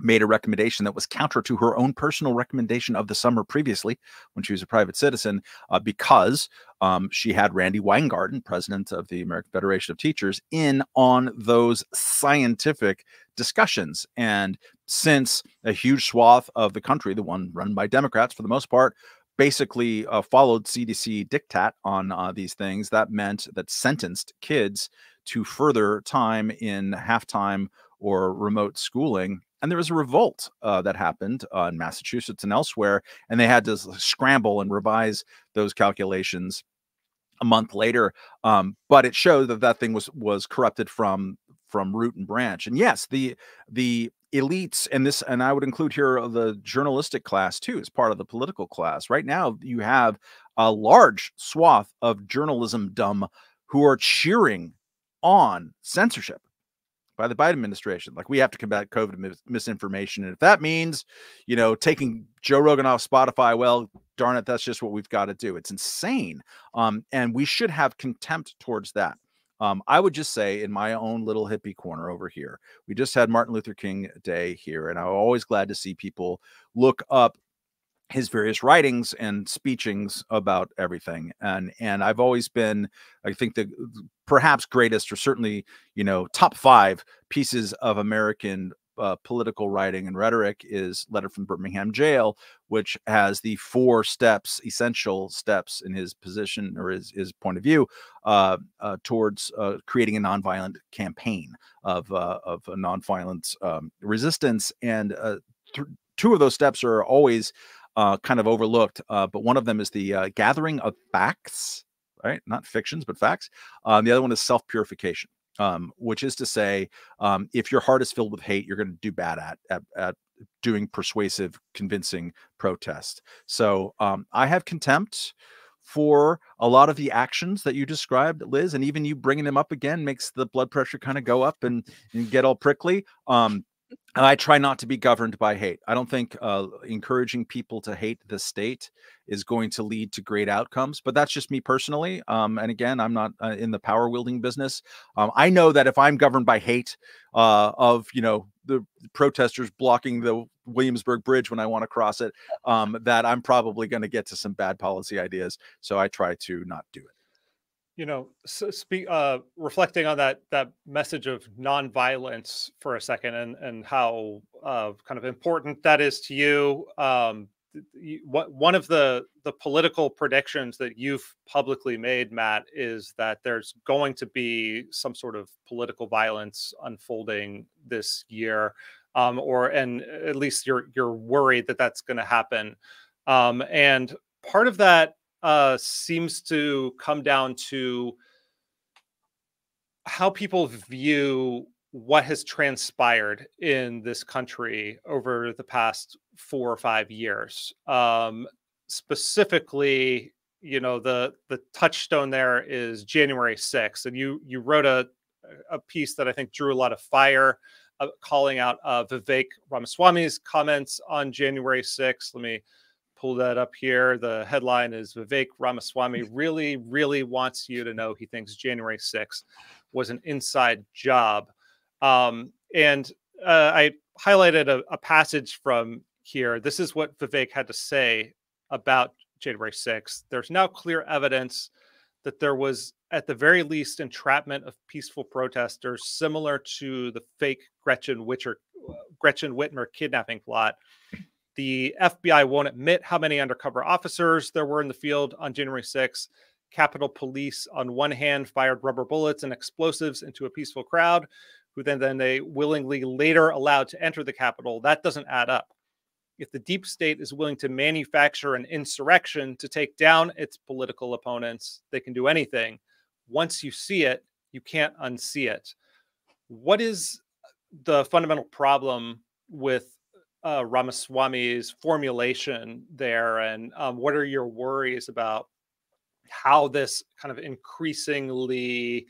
made a recommendation that was counter to her own personal recommendation of the summer previously when she was a private citizen, uh, because um, she had Randy Weingarten, president of the American Federation of Teachers, in on those scientific discussions. And since a huge swath of the country, the one run by Democrats for the most part, basically uh, followed C D C diktat on uh, these things, that meant that sentenced kids to further time in half-time or remote schooling. And there was a revolt uh, that happened uh, in Massachusetts and elsewhere, and they had to scramble and revise those calculations a month later. Um, but it showed that that thing was was corrupted from from root and branch. And yes, the the elites, and this, and I would include here the journalistic class too, as part of the political class. Right now, you have a large swath of journalism dumb who are cheering on censorship by the Biden administration. Like, we have to combat COVID mis misinformation. And if that means, you know, taking Joe Rogan off Spotify, well, darn it, that's just what we've got to do. It's insane. Um, and we should have contempt towards that. Um, I would just say, in my own little hippie corner over here, we just had Martin Luther King Day here, and I'm always glad to see people look up his various writings and speechings about everything. And, and I've always been, I think, the perhaps greatest, or certainly, you know, top five pieces of American uh, political writing and rhetoric is Letter from Birmingham Jail, which has the four steps, essential steps in his position or his, his point of view uh, uh, towards uh, creating a nonviolent campaign of, uh, of a nonviolent um, resistance. And uh, th two of those steps are always Uh, kind of overlooked, uh, but one of them is the uh, gathering of facts, right? Not fictions, but facts. Um, the other one is self-purification, um, which is to say, um, if your heart is filled with hate, you're going to do bad at, at, at doing persuasive, convincing protest. So um, I have contempt for a lot of the actions that you described, Liz, and even you bringing them up again makes the blood pressure kind of go up and, and get all prickly. Um, And I try not to be governed by hate. I don't think uh, encouraging people to hate the state is going to lead to great outcomes, but that's just me personally. Um, and again, I'm not uh, in the power wielding business. Um, I know that if I'm governed by hate uh, of, you know, the protesters blocking the Williamsburg Bridge when I want to cross it, um, that I'm probably going to get to some bad policy ideas. So I try to not do it. You know, so speak, uh, reflecting on that that message of nonviolence for a second, and and how uh, kind of important that is to you. Um, you what, one of the the political predictions that you've publicly made, Matt, is that there's going to be some sort of political violence unfolding this year, um, or and at least you're you're worried that that's going to happen, um, and part of that Uh, seems to come down to how people view what has transpired in this country over the past four or five years. Um, specifically, you know, the the touchstone there is January sixth, and you you wrote a a piece that I think drew a lot of fire, uh, calling out uh, Vivek Ramaswamy's comments on January sixth. Let me pull that up here. The headline is Vivek Ramaswamy really, really wants you to know he thinks January sixth was an inside job. Um, and uh, I highlighted a, a passage from here. This is what Vivek had to say about January sixth. There's now clear evidence that there was at the very least, entrapment of peaceful protesters, similar to the fake Gretchen Whitmer, Gretchen Whitmer kidnapping plot. The F B I won't admit how many undercover officers there were in the field on January sixth. Capitol Police, on one hand, fired rubber bullets and explosives into a peaceful crowd, who then, then they willingly later allowed to enter the Capitol. That doesn't add up. If the deep state is willing to manufacture an insurrection to take down its political opponents, they can do anything. Once you see it, you can't unsee it. What is the fundamental problem with uh, Ramaswamy's formulation there? And um, what are your worries about how this kind of increasingly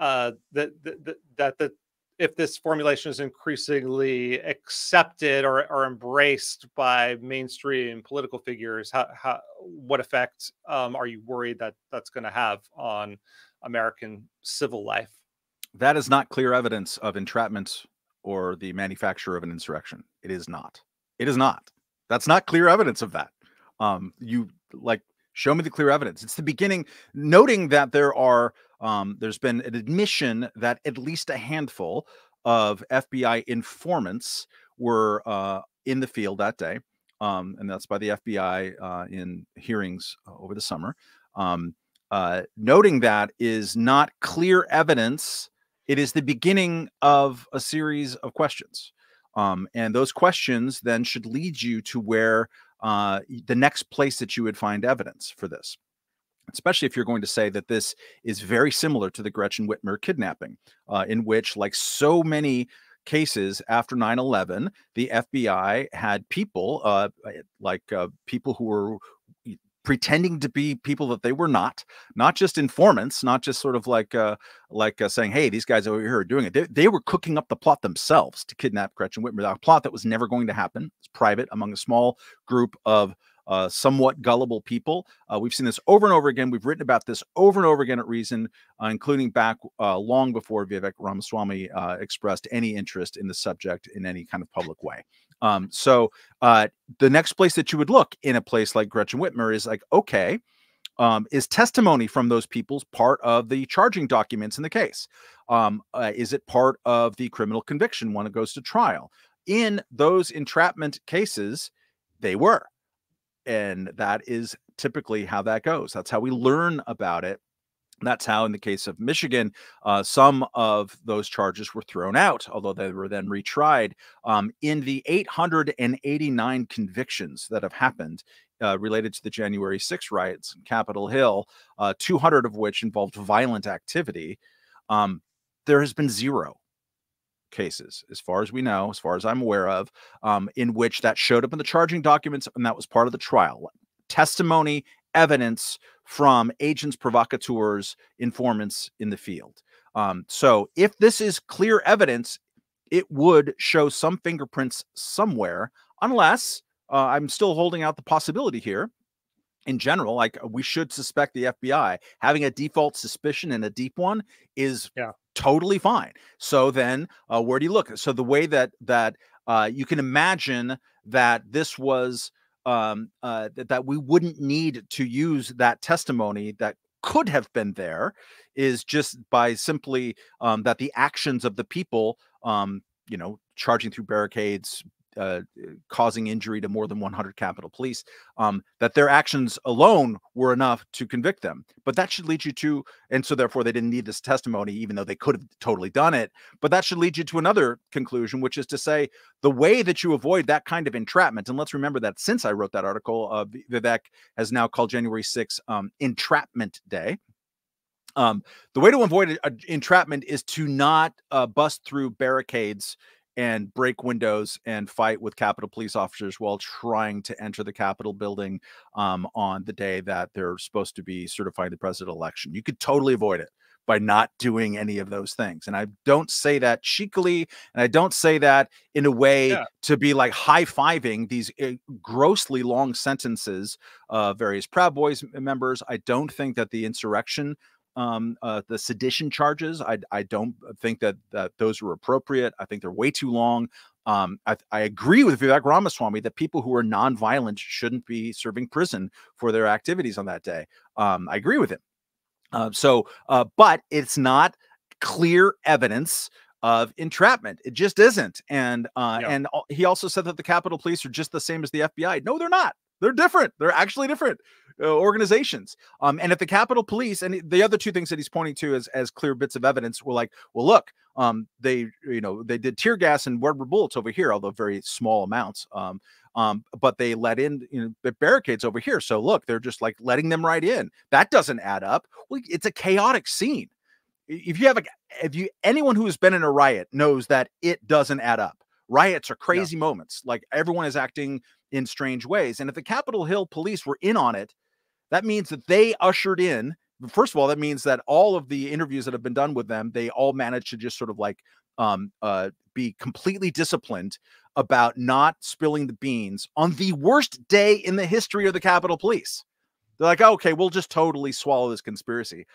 uh, that that that the if this formulation is increasingly accepted or, or embraced by mainstream political figures, how, how, what effect um, are you worried that that's going to have on American civil life? That is not clear evidence of entrapment or the manufacture of an insurrection. It is not. It is not. That's not clear evidence of that. Um, you like, show me the clear evidence. It's the beginning, noting that there are Um, there's been an admission that at least a handful of F B I informants were uh, in the field that day. Um, and that's by the F B I uh, in hearings over the summer. Um, uh, noting that is not clear evidence. It is the beginning of a series of questions. Um, and those questions then should lead you to where uh, the next place that you would find evidence for this. Especially if you're going to say that this is very similar to the Gretchen Whitmer kidnapping, uh, in which, like so many cases after nine eleven, the F B I had people uh, like uh, people who were pretending to be people that they were not, not just informants, not just sort of like uh, like uh, saying, hey, these guys over here are doing it. They, they were cooking up the plot themselves to kidnap Gretchen Whitmer, that plot that was never going to happen. It's private among a small group of Uh, somewhat gullible people. Uh, we've seen this over and over again. We've written about this over and over again at Reason, uh, including back uh, long before Vivek Ramaswamy uh, expressed any interest in the subject in any kind of public way. Um, so uh, the next place that you would look in a place like Gretchen Whitmer is like, okay, um, is testimony from those people's part of the charging documents in the case? Um, uh, is it part of the criminal conviction when it goes to trial? In those entrapment cases, they were. And that is typically how that goes. That's how we learn about it. That's how, in the case of Michigan, uh, some of those charges were thrown out, although they were then retried um, in the eight hundred eighty-nine convictions that have happened uh, related to the January sixth riots in Capitol Hill, uh, two hundred of which involved violent activity. Um, there has been zero cases, as far as we know, as far as I'm aware of, um, in which that showed up in the charging documents and that was part of the trial. Testimony, evidence from agents, provocateurs, informants in the field. Um, so if this is clear evidence, it would show some fingerprints somewhere, unless uh, I'm still holding out the possibility here. In general, like we should suspect the F B I. Having a default suspicion and a deep one is yeah. totally fine. So then uh, where do you look? So the way that that uh, you can imagine that this was um, uh, that, that we wouldn't need to use that testimony that could have been there is just by simply um, that the actions of the people, um, you know, charging through barricades, Uh, causing injury to more than one hundred Capitol Police, um, that their actions alone were enough to convict them. But that should lead you to, and so therefore they didn't need this testimony, even though they could have totally done it. But that should lead you to another conclusion, which is to say the way that you avoid that kind of entrapment, and let's remember that since I wrote that article, uh, Vivek has now called January sixth um, Entrapment Day. Um, the way to avoid a, a entrapment is to not uh, bust through barricades and break windows and fight with Capitol Police officers while trying to enter the Capitol building um, on the day that they're supposed to be certifying the presidential election. You could totally avoid it by not doing any of those things. And I don't say that cheekily, and I don't say that in a way yeah. to be like high-fiving these uh, grossly long sentences of uh, various Proud Boys members. I don't think that the insurrection um uh the sedition charges i i don't think that that those were appropriate. I think they're way too long. um i, I agree with Vivek Ramaswamy that people who are nonviolent shouldn't be serving prison for their activities on that day. um I agree with him. Uh, so, uh, but it's not clear evidence of entrapment. It just isn't. And uh, yeah. and he also said that the Capitol Police are just the same as the F B I. No, they're not. They're different. They're actually different uh, organizations. Um, and if the Capitol Police, and the other two things that he's pointing to as, as clear bits of evidence were like, well, look, um, they, you know, they did tear gas and rubber bullets over here, although very small amounts. Um, um, but they let in, you know, the barricades over here. So look, they're just like letting them right in. That doesn't add up. Well, it's a chaotic scene. If you have a, if you, anyone who has been in a riot knows that it doesn't add up. Riots are crazy yeah. moments. Like everyone is acting in strange ways. And if the Capitol Hill Police were in on it, that means that they ushered in, first of all, that means that all of the interviews that have been done with them, they all managed to just sort of like um, uh, be completely disciplined about not spilling the beans on the worst day in the history of the Capitol Police. They're like, oh, okay, we'll just totally swallow this conspiracy.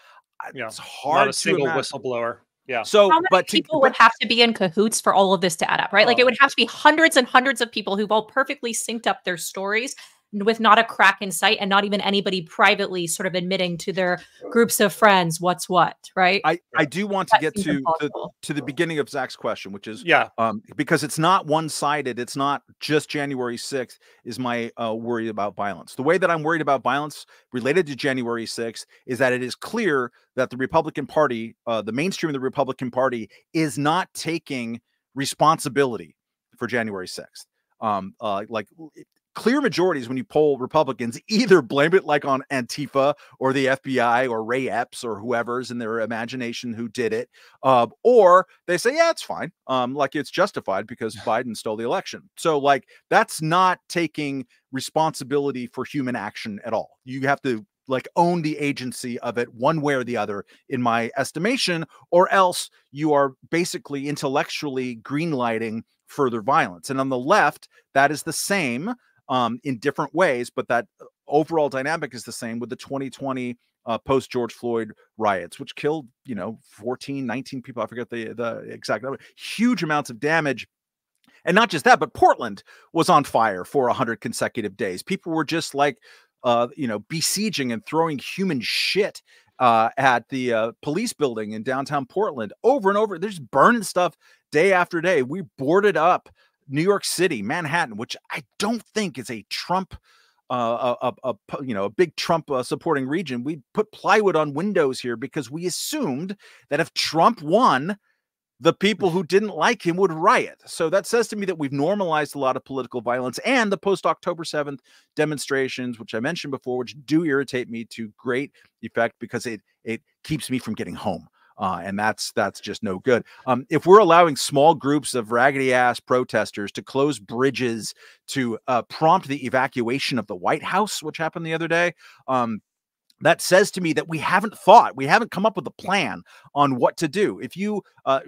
Yeah. It's hard Not a to single imagine. Whistleblower. Yeah. So, How many but people to, would have to be in cahoots for all of this to add up, right? Like, uh, it would have to be hundreds and hundreds of people who've all perfectly synced up their stories with not a crack in sight, and not even anybody privately sort of admitting to their groups of friends what's what, right? I, I do want that to get to the, to the beginning of Zach's question, which is, yeah, um, because it's not one-sided. It's not just January sixth is my uh, worry about violence. The way that I'm worried about violence related to January sixth is that it is clear that the Republican Party, uh, the mainstream of the Republican Party, is not taking responsibility for January sixth. Um, uh, like... It, Clear majorities when you poll Republicans either blame it like on Antifa or the F B I or Ray Epps or whoever's in their imagination who did it, uh, or they say, yeah, it's fine. Um, like it's justified because Biden stole the election. So like that's not taking responsibility for human action at all. You have to like own the agency of it one way or the other, in my estimation, or else you are basically intellectually greenlighting further violence. And on the left, that is the same. Um, in different ways, but that overall dynamic is the same with the twenty twenty uh, post George Floyd riots, which killed, you know, fourteen, nineteen people. I forget the, the exact number, huge amounts of damage. And not just that, but Portland was on fire for one hundred consecutive days. People were just like, uh, you know, besieging and throwing human shit uh, at the uh, police building in downtown Portland over and over. They're just burning stuff day after day. We boarded up New York City, Manhattan, which I don't think is a Trump, uh, a, a, a you know, a big Trump uh, supporting region. We put plywood on windows here because we assumed that if Trump won, the people who didn't like him would riot. So that says to me that we've normalized a lot of political violence, and the post-October seventh demonstrations, which I mentioned before, which do irritate me to great effect because it it keeps me from getting home. Uh, and that's that's just no good. Um, if we're allowing small groups of raggedy ass protesters to close bridges to uh, prompt the evacuation of the White House, which happened the other day, um, that says to me that we haven't thought, we haven't come up with a plan on what to do. If you uh,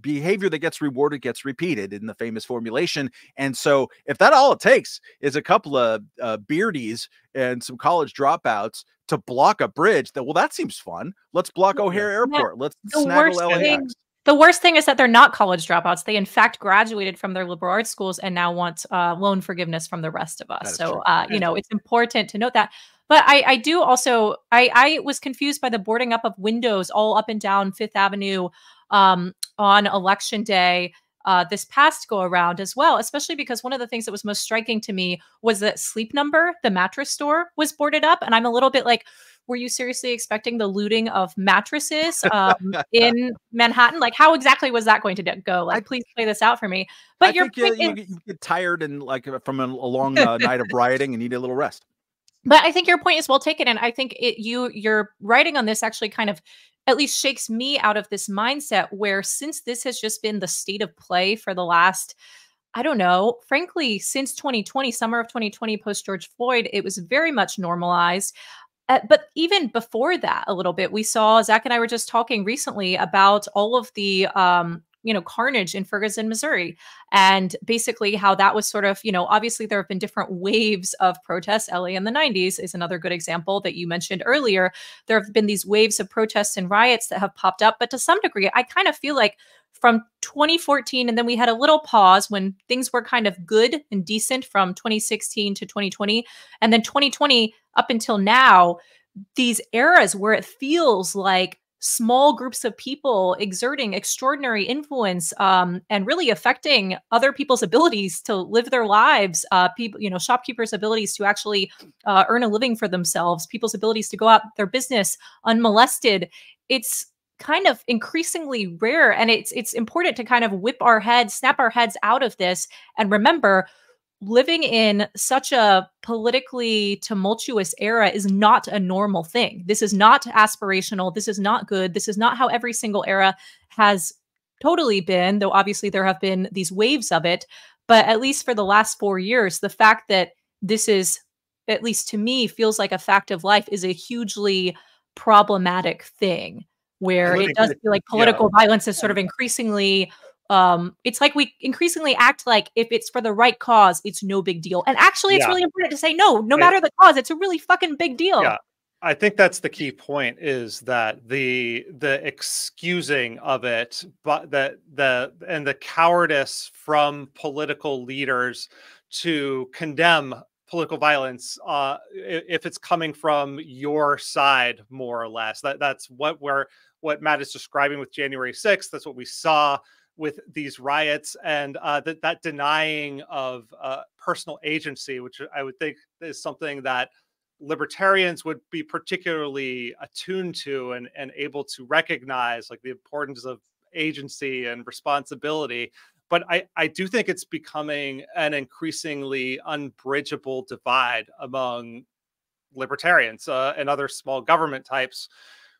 behavior that gets rewarded gets repeated, in the famous formulation. And so if that all it takes is a couple of uh, beardies and some college dropouts to block a bridge, that, well, that seems fun. Let's block O'Hare Airport. Let's the snaggle worst L A X. Thing, the worst thing is that they're not college dropouts. They, in fact, graduated from their liberal arts schools and now want uh, loan forgiveness from the rest of us. So, uh, you know, it's important to note that. But I, I do also, I, I was confused by the boarding up of windows all up and down Fifth Avenue um, on Election Day Uh, this past go around as well, especially because one of the things that was most striking to me was that Sleep Number, the mattress store, was boarded up. And I'm a little bit like, were you seriously expecting the looting of mattresses um, in Manhattan? Like, how exactly was that going to go? Like, please play this out for me. But you're you, you, you get tired and like from a, a long uh, night of rioting and need a little rest. But I think your point is well taken. And I think it, you your writing on this actually kind of at least shakes me out of this mindset where, since this has just been the state of play for the last, I don't know, frankly, since twenty twenty, summer of twenty twenty, post George Floyd, it was very much normalized. Uh, but even before that, a little bit, we saw, Zach and I were just talking recently about all of the, um, you know, carnage in Ferguson, Missouri, and basically how that was sort of, you know, obviously there have been different waves of protests. L A in the nineties is another good example that you mentioned earlier. There have been these waves of protests and riots that have popped up, but to some degree, I kind of feel like from twenty fourteen, and then we had a little pause when things were kind of good and decent from twenty sixteen to twenty twenty, and then twenty twenty up until now, these eras where it feels like small groups of people exerting extraordinary influence um, and really affecting other people's abilities to live their lives, uh, people, you know, shopkeepers' abilities to actually uh, earn a living for themselves, people's abilities to go out their business unmolested. It's kind of increasingly rare, and it's it's important to kind of whip our heads, snap our heads out of this, and remember, living in such a politically tumultuous era is not a normal thing. This is not aspirational. This is not good. This is not how every single era has totally been, though obviously there have been these waves of it. But at least for the last four years, the fact that this is, at least to me, feels like a fact of life is a hugely problematic thing, where Politic- it does feel like political yeah. violence is sort of increasingly... Um, it's like we increasingly act like if it's for the right cause, it's no big deal. And actually, it's yeah. really important to say, no, no matter the cause, it's a really fucking big deal. Yeah. I think that's the key point, is that the the excusing of it, but that the and the cowardice from political leaders to condemn political violence, uh, if it's coming from your side, more or less. That that's what we're what Matt is describing with January sixth. That's what we saw with these riots, and uh, that, that denying of uh, personal agency, which I would think is something that libertarians would be particularly attuned to and, and able to recognize, like the importance of agency and responsibility. But I, I do think it's becoming an increasingly unbridgeable divide among libertarians uh, and other small government types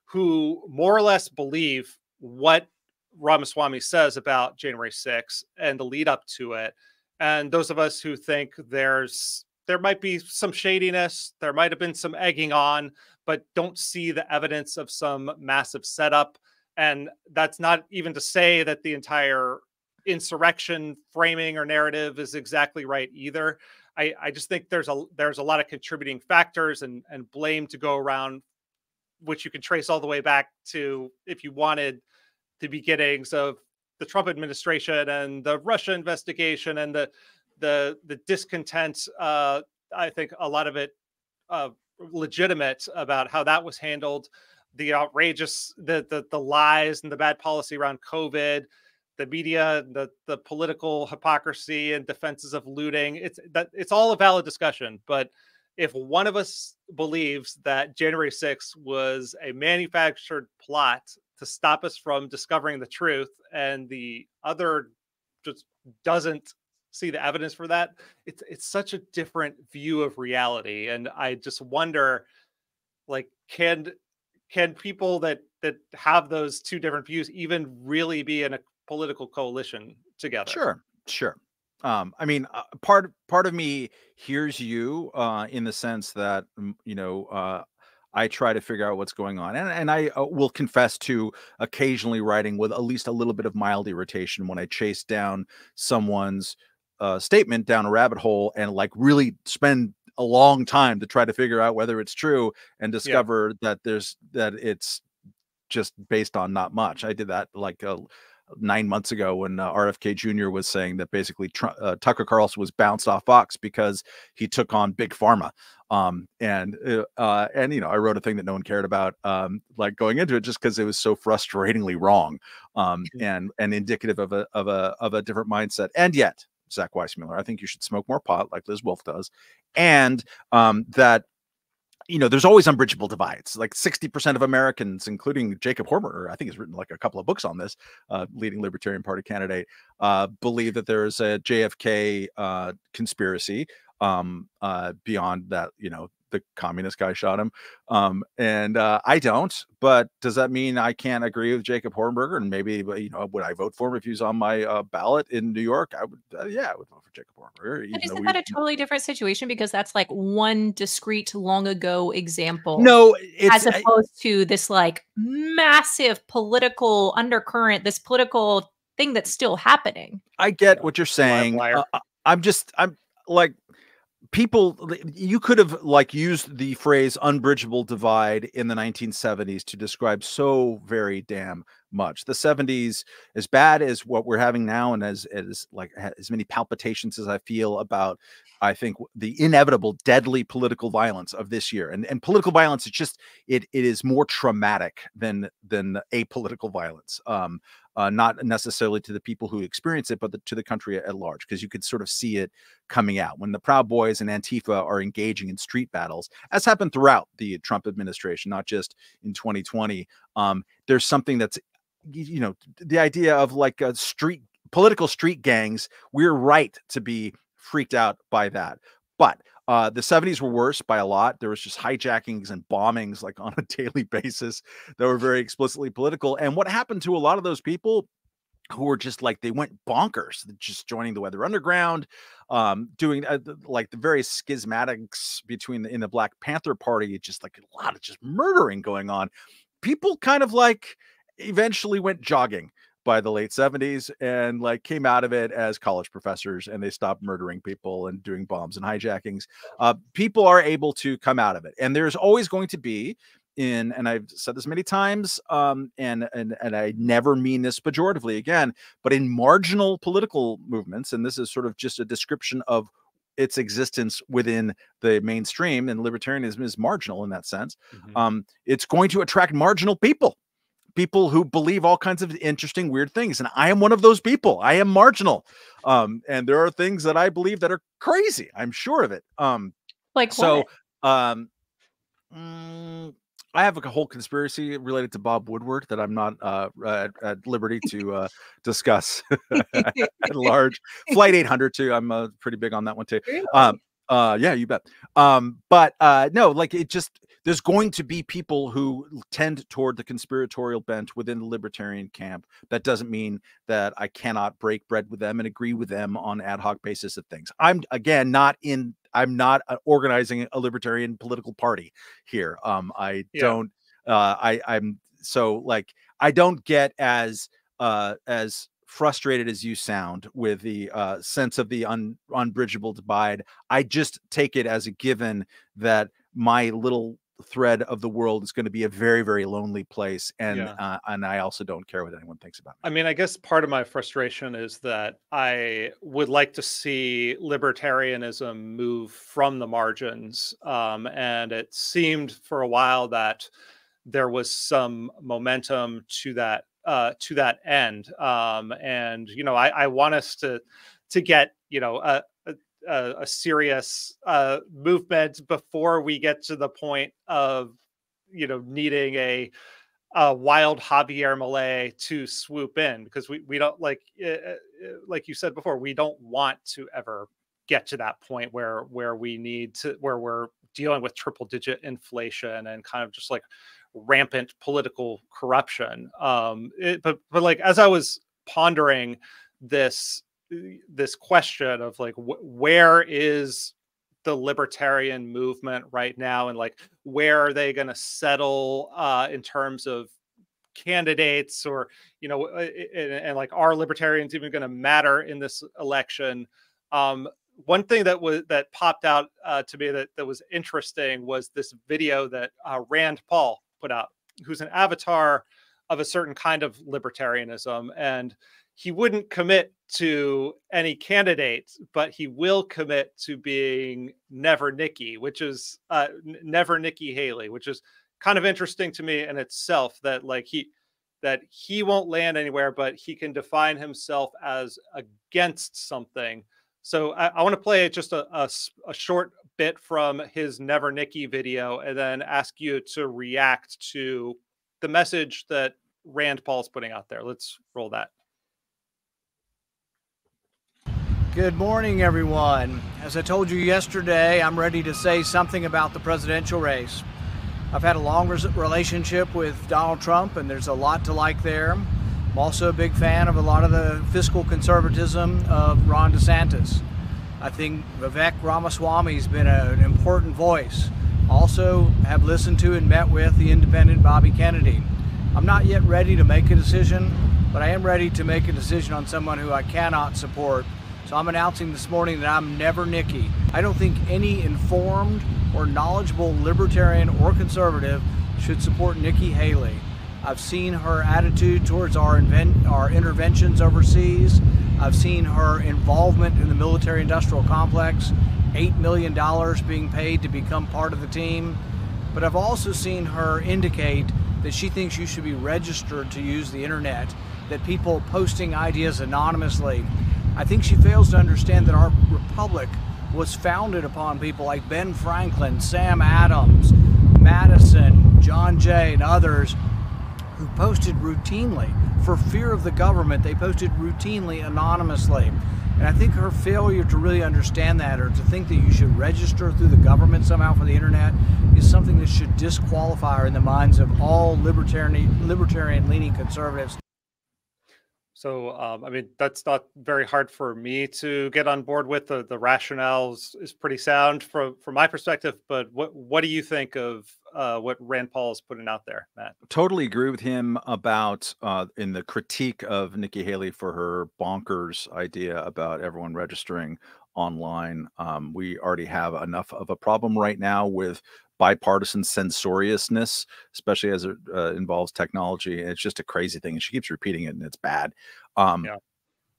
who more or less believe what Ramaswamy says about January sixth and the lead up to it. And those of us who think there's there might be some shadiness, there might have been some egging on, but don't see the evidence of some massive setup. And that's not even to say that the entire insurrection framing or narrative is exactly right either. I, I just think there's a there's a lot of contributing factors and, and blame to go around, which you can trace all the way back to, if you wanted, the beginnings of the Trump administration and the Russia investigation and the the the discontent. Uh, I think a lot of it uh, legitimate about how that was handled, the outrageous, the, the the lies and the bad policy around COVID, the media, the the political hypocrisy and defenses of looting. It's that it's all a valid discussion, but if one of us believes that January sixth was a manufactured plot to stop us from discovering the truth, and the other just doesn't see the evidence for that, it's it's such a different view of reality. And I just wonder, like, can can people that that have those two different views even really be in a political coalition together? Sure, sure. Um, I mean, uh, part part of me hears you uh, in the sense that, you know, uh, I try to figure out what's going on. And, and I uh, will confess to occasionally writing with at least a little bit of mild irritation when I chase down someone's uh, statement down a rabbit hole and like really spend a long time to try to figure out whether it's true and discover yeah. that there's that it's just based on not much. I did that like a nine months ago when uh, R F K Junior was saying that basically tr uh, Tucker Carlson was bounced off Fox because he took on Big Pharma. Um, and, uh, and, you know, I wrote a thing that no one cared about, um, like going into it just cause it was so frustratingly wrong. Um, and, and indicative of a, of a, of a different mindset. And yet, Zach Weissmuller, I think you should smoke more pot like Liz Wolf does. And, um, that, you know, there's always unbridgeable divides. Like sixty percent of Americans, including Jacob Hornberger, I think has written like a couple of books on this, uh, leading Libertarian Party candidate, uh, believe that there is a J F K uh, conspiracy um, uh, beyond that, you know, the communist guy shot him. Um, and uh, I don't, but does that mean I can't agree with Jacob Hornberger? And maybe, you know, would I vote for him if he was on my uh, ballot in New York? I would, uh, yeah, I would vote for Jacob Hornberger. But isn't that a totally different situation? Because that's like one discrete long ago example. No, it's, as opposed I, to this like massive political undercurrent, this political thing that's still happening. I get what you're saying. Uh, I'm just, I'm like, people, you could have like used the phrase unbridgeable divide in the nineteen seventies to describe so very damn much. The seventies, as bad as what we're having now, and as, as like as many palpitations as I feel about, I think, the inevitable deadly political violence of this year. And and political violence, it's just it it is more traumatic than than apolitical violence. Um, Uh, not necessarily to the people who experience it, but the, to the country at large, because you could sort of see it coming out when the Proud Boys and Antifa are engaging in street battles, as happened throughout the Trump administration, not just in twenty twenty. Um, there's something that's, you know, the idea of like a street, political street gangs. We're right to be freaked out by that. But Uh, the seventies were worse by a lot. There was just hijackings and bombings like on a daily basis that were very explicitly political. And what happened to a lot of those people who were just like, they went bonkers, just joining the Weather Underground, um, doing uh, like the various schismatics between the, in the Black Panther Party, just like a lot of just murdering going on. People kind of like eventually went jogging by the late seventies and like came out of it as college professors, and they stopped murdering people and doing bombs and hijackings. Uh, people are able to come out of it. And there's always going to be in, and I've said this many times, um, and, and, and I never mean this pejoratively again, but in marginal political movements, and this is sort of just a description of its existence within the mainstream, and libertarianism is marginal in that sense. Mm-hmm. Um, it's going to attract marginal people. People who believe all kinds of interesting, weird things. And I am one of those people. I am marginal. Um, and there are things that I believe that are crazy. I'm sure of it. Um, like so, what? Um, mm, I have a whole conspiracy related to Bob Woodward that I'm not uh, at, at liberty to uh, discuss at large. Flight eight hundred, too. I'm uh, pretty big on that one, too. Really? Um, uh, yeah, you bet. Um, but uh, no, like it just... There's going to be people who tend toward the conspiratorial bent within the libertarian camp. That doesn't mean that I cannot break bread with them and agree with them on ad hoc basis of things. I'm again, not in, I'm not uh, organizing a libertarian political party here. Um, I yeah. don't, uh, I, I'm so like, I don't get as, uh, as frustrated as you sound with the uh, sense of the un unbridgeable divide. I just take it as a given that my little thread of the world is going to be a very, very lonely place. And, yeah. uh, and I also don't care what anyone thinks about me. I mean, I guess part of my frustration is that I would like to see libertarianism move from the margins. Um, and it seemed for a while that there was some momentum to that, uh, to that end. Um, and, you know, I, I want us to, to get, you know, a, A, a serious uh, movement before we get to the point of, you know, needing a, a wild Javier Milei to swoop in, because we, we don't like, uh, like you said before, we don't want to ever get to that point where, where we need to, where we're dealing with triple digit inflation and kind of just like rampant political corruption. Um, it, but, but like, as I was pondering this, this question of like, wh where is the libertarian movement right now? And like, where are they going to settle uh, in terms of candidates, or, you know, and, and like, are libertarians even going to matter in this election? Um, one thing that was, that popped out uh, to me that, that was interesting was this video that uh, Rand Paul put out, who's an avatar of a certain kind of libertarianism. And he wouldn't commit to any candidate, but he will commit to being never Nikki, which is uh, never Nikki Haley, which is kind of interesting to me in itself, that like he, that he won't land anywhere, but he can define himself as against something. So I, I want to play just a, a, a short bit from his Never Nikki video, and then ask you to react to the message that Rand Paul's putting out there. Let's roll that. Good morning, everyone. As I told you yesterday, I'm ready to say something about the presidential race. I've had a long relationship with Donald Trump, and there's a lot to like there. I'm also a big fan of a lot of the fiscal conservatism of Ron DeSantis. I think Vivek Ramaswamy has been a, an important voice. Also have listened to and met with the independent Bobby Kennedy. I'm not yet ready to make a decision, but I am ready to make a decision on someone who I cannot support. So I'm announcing this morning that I'm never Nikki. I don't think any informed or knowledgeable libertarian or conservative should support Nikki Haley. I've seen her attitude towards our, invent our interventions overseas. I've seen her involvement in the military-industrial complex, eight million dollars being paid to become part of the team. But I've also seen her indicate that she thinks you should be registered to use the internet, that people posting ideas anonymously. I think she fails to understand that our republic was founded upon people like Ben Franklin, Sam Adams, Madison, John Jay, and others who posted routinely, for fear of the government, they posted routinely anonymously. And I think her failure to really understand that, or to think that you should register through the government somehow for the internet, is something that should disqualify her in the minds of all libertarian, libertarian-leaning conservatives. So, um, I mean, that's not very hard for me to get on board with. The, the rationale is, is pretty sound from, from my perspective. But what, what do you think of uh, what Rand Paul is putting out there, Matt? Totally agree with him about uh, in the critique of Nikki Haley for her bonkers idea about everyone registering online. Um, we already have enough of a problem right now with bipartisan censoriousness, especially as it uh, involves technology. It's just a crazy thing. And she keeps repeating it, and it's bad. Um, yeah.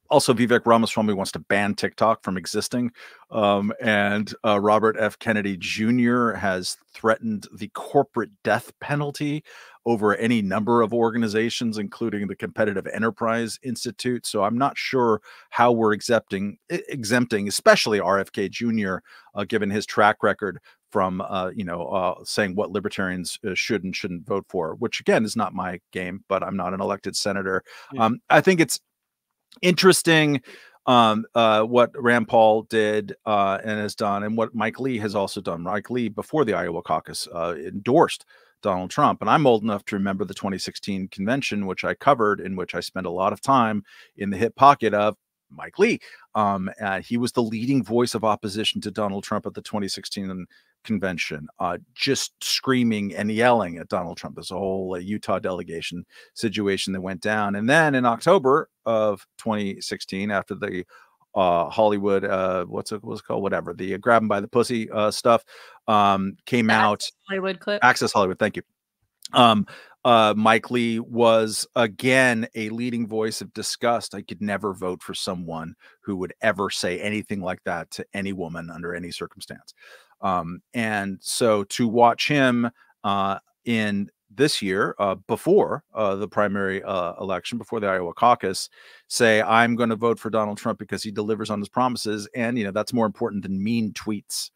Also, Vivek Ramaswamy wants to ban TikTok from existing. Um, and uh, Robert F. Kennedy Junior has threatened the corporate death penalty over any number of organizations, including the Competitive Enterprise Institute. So I'm not sure how we're exempting, exempting especially R F K Junior, uh, given his track record, from uh, you know, uh, saying what libertarians uh, should and shouldn't vote for, which again is not my game, but I'm not an elected senator. Yeah. Um, I think it's interesting um, uh, what Rand Paul did uh, and has done, and what Mike Lee has also done. Mike Lee, before the Iowa caucus, uh, endorsed Donald Trump. And I'm old enough to remember the twenty sixteen convention, which I covered, in which I spent a lot of time in the hip pocket of Mike Lee. Um, uh, he was the leading voice of opposition to Donald Trump at the twenty sixteen convention, uh, just screaming and yelling at Donald Trump. There's a whole uh, Utah delegation situation that went down. And then in October of twenty sixteen, after the uh, Hollywood, uh, what's it, what's it called, whatever, the uh, grab him by the pussy uh, stuff um, came the out. Access Hollywood clip. Access Hollywood, thank you. Um, uh, Mike Lee was again a leading voice of disgust. I could never vote for someone who would ever say anything like that to any woman under any circumstance. Um, and so to watch him uh, in this year, uh, before uh, the primary uh, election, before the Iowa caucus, say, I'm going to vote for Donald Trump because he delivers on his promises. And, you know, that's more important than mean tweets.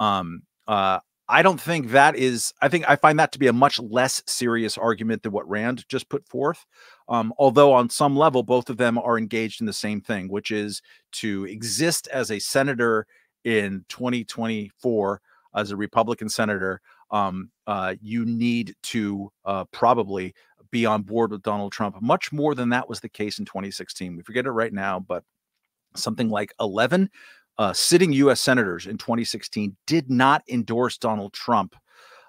Um, uh, I don't think that is, I think I find that to be a much less serious argument than what Rand just put forth. Um, although on some level, both of them are engaged in the same thing, which is to exist as a senator in twenty twenty-four as a Republican senator. Um, uh, you need to uh, probably be on board with Donald Trump much more than that was the case in twenty sixteen. We forget it right now, but something like eleven uh, sitting U S senators in twenty sixteen did not endorse Donald Trump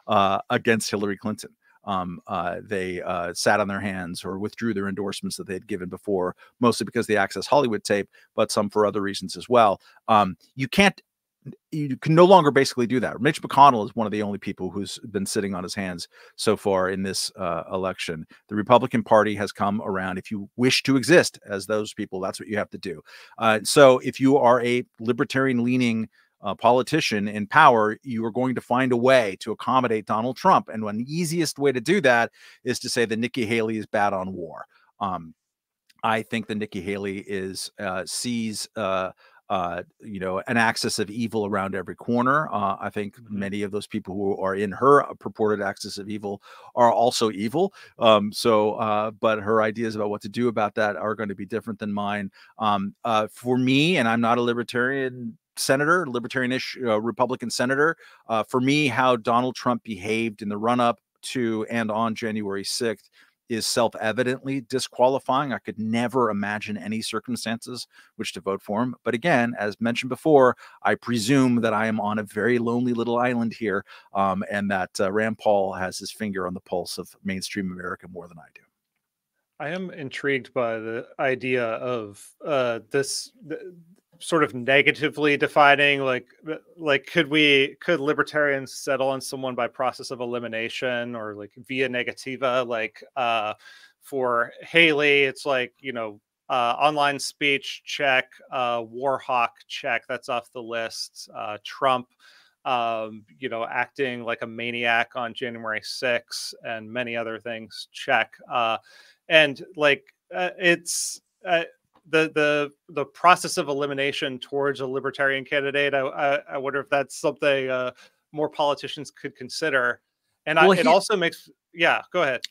uh, against Hillary Clinton. Um, uh, they uh, sat on their hands or withdrew their endorsements that they had given before, mostly because of the Access Hollywood tape, but some for other reasons as well. Um, you can't, you can no longer basically do that. Mitch McConnell is one of the only people who's been sitting on his hands so far in this uh, election. The Republican Party has come around. If you wish to exist as those people, that's what you have to do. Uh, so if you are a libertarian leaning Uh, politician in power, you are going to find a way to accommodate Donald Trump. And one easiest way to do that is to say that Nikki Haley is bad on war. Um, I think that Nikki Haley is uh, sees uh, uh, you know, an axis of evil around every corner. Uh, I think many of those people who are in her purported axis of evil are also evil. Um, so, uh, but her ideas about what to do about that are going to be different than mine. Um, uh, for me, and I'm not a libertarian senator, libertarianish uh, Republican senator. Uh, for me, how Donald Trump behaved in the run-up to and on January sixth is self-evidently disqualifying. I could never imagine any circumstances which to vote for him. But again, as mentioned before, I presume that I am on a very lonely little island here, um, and that uh, Rand Paul has his finger on the pulse of mainstream America more than I do. I am intrigued by the idea of uh, this. Th sort of negatively defining, like, like could we, could libertarians settle on someone by process of elimination or like via negativa? Like uh, for Haley, it's like, you know, uh, online speech, check, uh, war hawk, check, that's off the list. Uh, Trump, um, you know, acting like a maniac on January sixth and many other things, check. Uh, and like, uh, it's, uh, the the the process of elimination towards a libertarian candidate. I I, I wonder if that's something uh, more politicians could consider. And well, I, he, it also makes yeah. Go ahead.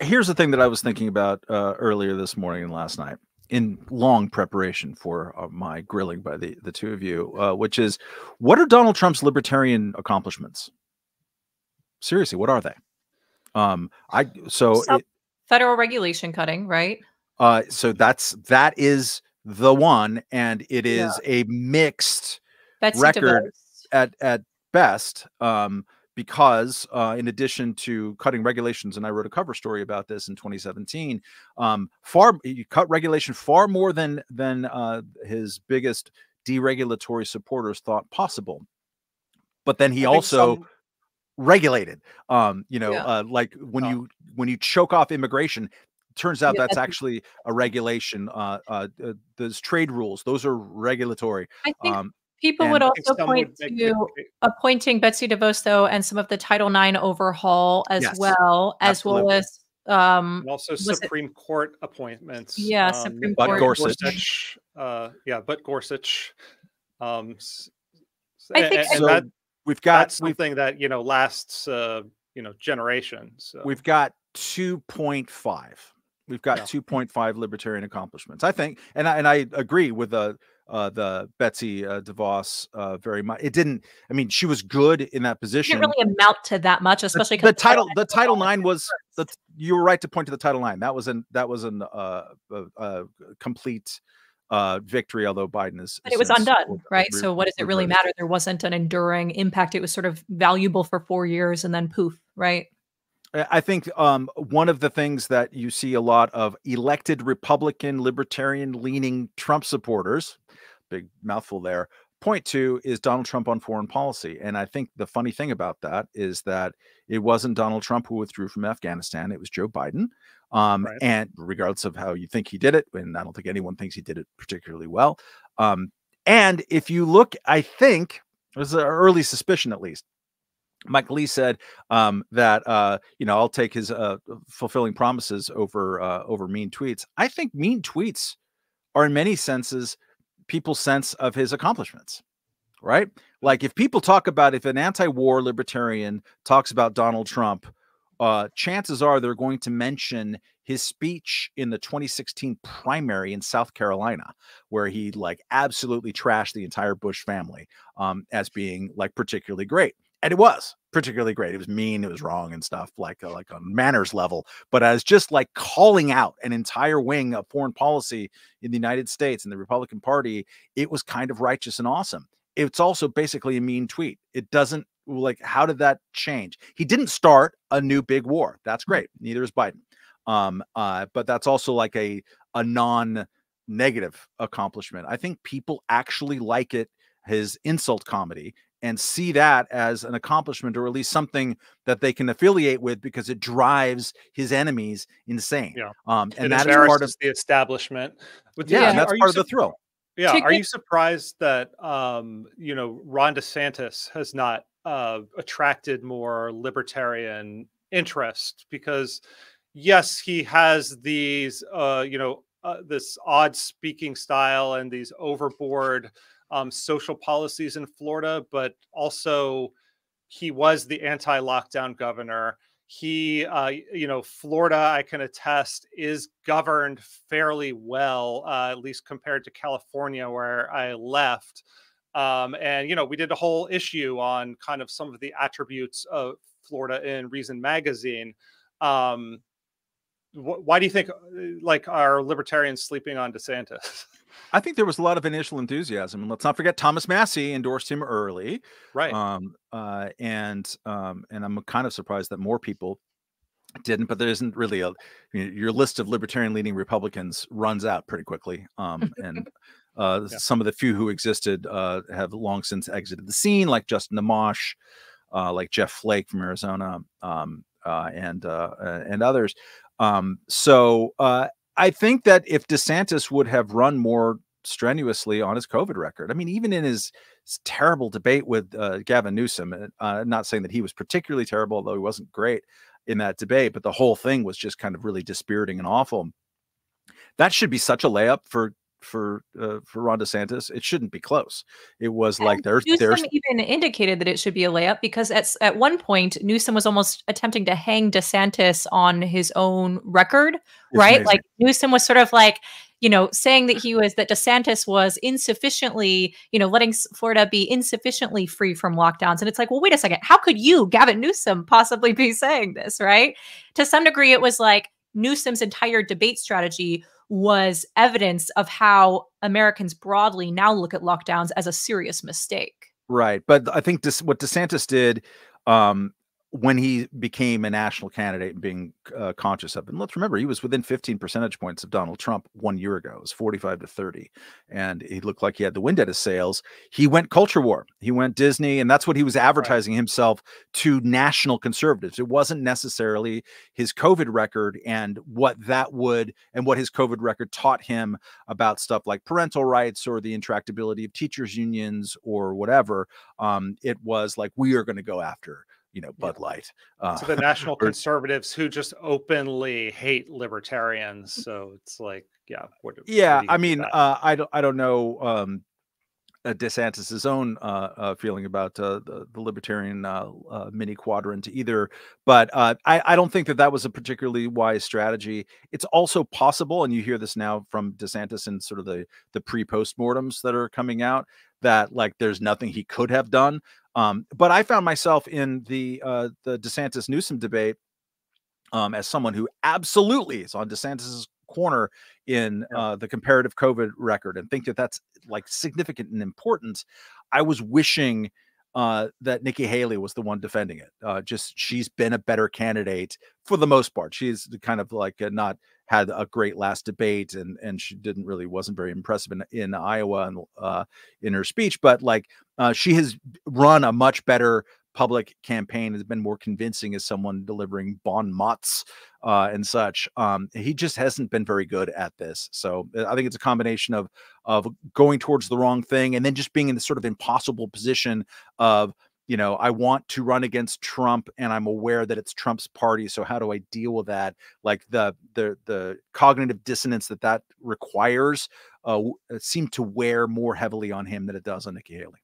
Here's the thing that I was thinking about uh, earlier this morning and last night in long preparation for uh, my grilling by the the two of you, uh, which is, what are Donald Trump's libertarian accomplishments? Seriously, what are they? Um, I so it, federal regulation cutting, right? Uh, so that's that is the one, and it is yeah. a mixed that's record at at best. Um, because uh, in addition to cutting regulations, and I wrote a cover story about this in twenty seventeen, um, far you cut regulation far more than than uh, his biggest deregulatory supporters thought possible. But then he I also. regulated. Um, you know, yeah. uh, like when oh. you when you choke off immigration. Turns out yeah, that's, that's actually a regulation. Uh, uh, uh, those trade rules, those are regulatory. I think um, people would also point would to it. appointing Betsy DeVos, though, and some of the Title nine overhaul as yes, well, as absolutely. well as um, and also Supreme it? Court appointments. Yeah, um, Supreme Court. But Gorsuch. Uh, yeah, but Gorsuch. Um, I think and, so and that, we've got that's something we've, that you know lasts uh, you know generations. So. We've got two point five. We've got yeah. two point five libertarian accomplishments, I think, and I and I agree with the uh, the Betsy uh, DeVos uh, very much. It didn't. I mean, she was good in that position. It didn't really amount to that much, especially the, the title. The Title nine was. The, you were right to point to the Title nine. That was an that was an uh, uh, uh, complete uh, victory. Although Biden is, but it was undone, right? So what does it really matter? There wasn't an enduring impact. It was sort of valuable for four years, and then poof, right? I think um, one of the things that you see a lot of elected Republican, libertarian-leaning Trump supporters, big mouthful there, point to is Donald Trump on foreign policy. And I think the funny thing about that is that it wasn't Donald Trump who withdrew from Afghanistan. It was Joe Biden. Um, right. And regardless of how you think he did it, and I don't think anyone thinks he did it particularly well. Um, and if you look, I think, it was an early suspicion at least, Mike Lee said um, that, uh, you know, I'll take his uh, fulfilling promises over uh, over mean tweets. I think mean tweets are in many senses people's sense of his accomplishments. Right. Like if people talk about if an anti-war libertarian talks about Donald Trump, uh, chances are they're going to mention his speech in the twenty sixteen primary in South Carolina, where he like absolutely trashed the entire Bush family um, as being like particularly great. And it was particularly great. It was mean. It was wrong and stuff like, uh, like on manners level, but as just like calling out an entire wing of foreign policy in the United States and the Republican Party, it was kind of righteous and awesome. It's also basically a mean tweet. It doesn't like, how did that change? He didn't start a new big war. That's great. Neither is Biden. Um, uh, but that's also like a, a non-negative accomplishment. I think people actually like it, his insult comedy, and see that as an accomplishment or at least something that they can affiliate with because it drives his enemies insane. Yeah. Um, and it that is part of the establishment. But yeah, yeah. that's part of the thrill. Yeah. Are you surprised that, um, you know, Ron DeSantis has not uh, attracted more libertarian interest? Because, yes, he has these, uh, you know, uh, this odd speaking style and these overboard Um, social policies in Florida, but also he was the anti-lockdown governor. He, uh, you know, Florida, I can attest, is governed fairly well, uh, at least compared to California, where I left. Um, and, you know, we did a whole issue on kind of some of the attributes of Florida in Reason magazine. Um, wh why do you think, like, are libertarians sleeping on DeSantis? I think there was a lot of initial enthusiasm, and let's not forget Thomas Massey endorsed him early, right? Um, uh, and um, and I'm kind of surprised that more people didn't. But there isn't really a you know, your list of libertarian leaning Republicans runs out pretty quickly, um, and Uh, yeah. Some of the few who existed uh, have long since exited the scene, like Justin Amash, uh, like Jeff Flake from Arizona, um, uh, and uh, and others. Um, so uh, I think that if DeSantis would have run more strenuously on his COVID record, I mean, even in his terrible debate with uh, Gavin Newsom, uh, not saying that he was particularly terrible, although he wasn't great in that debate, but the whole thing was just kind of really dispiriting and awful. That should be such a layup for for uh, for Ron DeSantis. It shouldn't be close. It was and like there's Newsom there's even indicated that it should be a layup, because at at one point Newsom was almost attempting to hang DeSantis on his own record, it's right? Amazing. Like Newsom was sort of like, you know, saying that he was, that DeSantis was insufficiently, you know, letting Florida be insufficiently free from lockdowns. And it's like, well, wait a second, how could you, Gavin Newsom, possibly be saying this, right? To some degree, it was like Newsom's entire debate strategy was evidence of how Americans broadly now look at lockdowns as a serious mistake. Right. But I think this, what DeSantis did, um, when he became a national candidate and being uh, conscious of, and let's remember, he was within fifteen percentage points of Donald Trump one year ago. It was forty-five to thirty. And he looked like he had the wind at his sails. He went culture war. He went Disney. And that's what he was advertising right. himself to national conservatives. It wasn't necessarily his COVID record and what that would, and what his COVID record taught him about stuff like parental rights or the intractability of teachers unions or whatever. Um, it was like, we are going to go after, you know, Bud yeah. Light. Uh, to the national or, conservatives who just openly hate libertarians. So it's like, yeah. What, yeah. What I mean, uh, I don't, I don't know um, DeSantis's own uh, uh, feeling about uh, the, the libertarian uh, uh, mini quadrant either, but uh, I, I don't think that that was a particularly wise strategy. It's also possible, and you hear this now from DeSantis in sort of the, the pre-postmortems that are coming out, that like there's nothing he could have done. Um, but I found myself in the uh, the DeSantis Newsom debate um, as someone who absolutely is on DeSantis's corner in uh, the comparative COVID record and think that that's like significant and important. I was wishing uh, that Nikki Haley was the one defending it. Uh, just she's been a better candidate for the most part. She's kind of like uh, not had a great last debate, and and she didn't really wasn't very impressive in, in Iowa and uh, in her speech. But like uh, she has run a much better public campaign, has been more convincing as someone delivering bon mots uh, and such. Um, he just hasn't been very good at this. So I think it's a combination of of going towards the wrong thing and then just being in this sort of impossible position of, you know, I want to run against Trump and I'm aware that it's Trump's party. So how do I deal with that? Like the the the cognitive dissonance that that requires uh, seemed to wear more heavily on him than it does on Nikki Haley.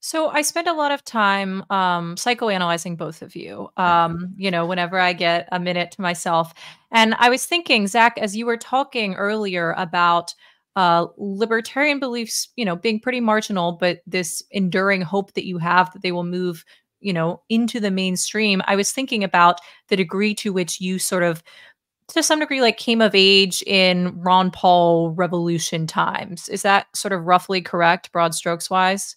So I spend a lot of time um, psychoanalyzing both of you, um, you know, whenever I get a minute to myself. And I was thinking, Zach, as you were talking earlier about Uh, libertarian beliefs, you know, being pretty marginal, but this enduring hope that you have that they will move, you know, into the mainstream. I was thinking about the degree to which you sort of, to some degree, like came of age in Ron Paul revolution times. Is that sort of roughly correct, broad strokes wise?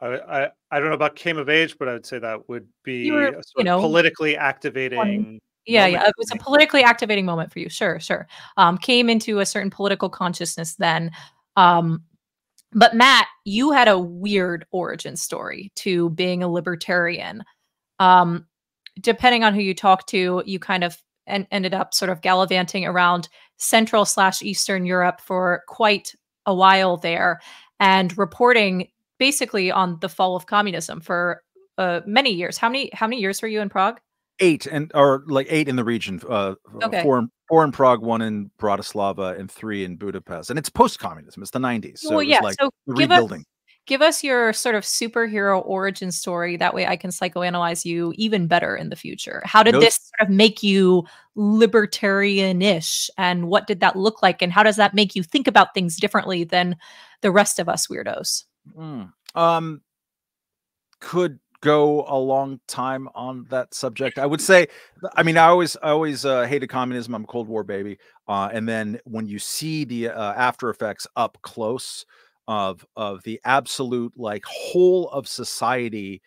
I I, I don't know about came of age, but I would say that would be you were, a sort you know, of politically activating. One. Yeah, yeah, it was a politically activating moment for you. Sure, sure. Um, came into a certain political consciousness then. Um, but Matt, you had a weird origin story to being a libertarian. Um, depending on who you talk to, you kind of en ended up sort of gallivanting around Central slash Eastern Europe for quite a while there and reporting basically on the fall of communism for uh, many years. How many, how many years were you in Prague? Eight and or like eight in the region, uh, okay. four, in, four in Prague, one in Bratislava, and three in Budapest. And it's post-communism. It's the nineties. So well, yeah. Like so give rebuilding. Us, give us your sort of superhero origin story. That way I can psychoanalyze you even better in the future. How did Those, this sort of make you libertarian-ish? And what did that look like? And how does that make you think about things differently than the rest of us weirdos? Mm, um, could... go a long time on that subject. I would say, I mean, I always, I always uh, hated communism. I'm a Cold War baby. Uh, and then when you see the uh, after effects up close of, of the absolute like whole of society,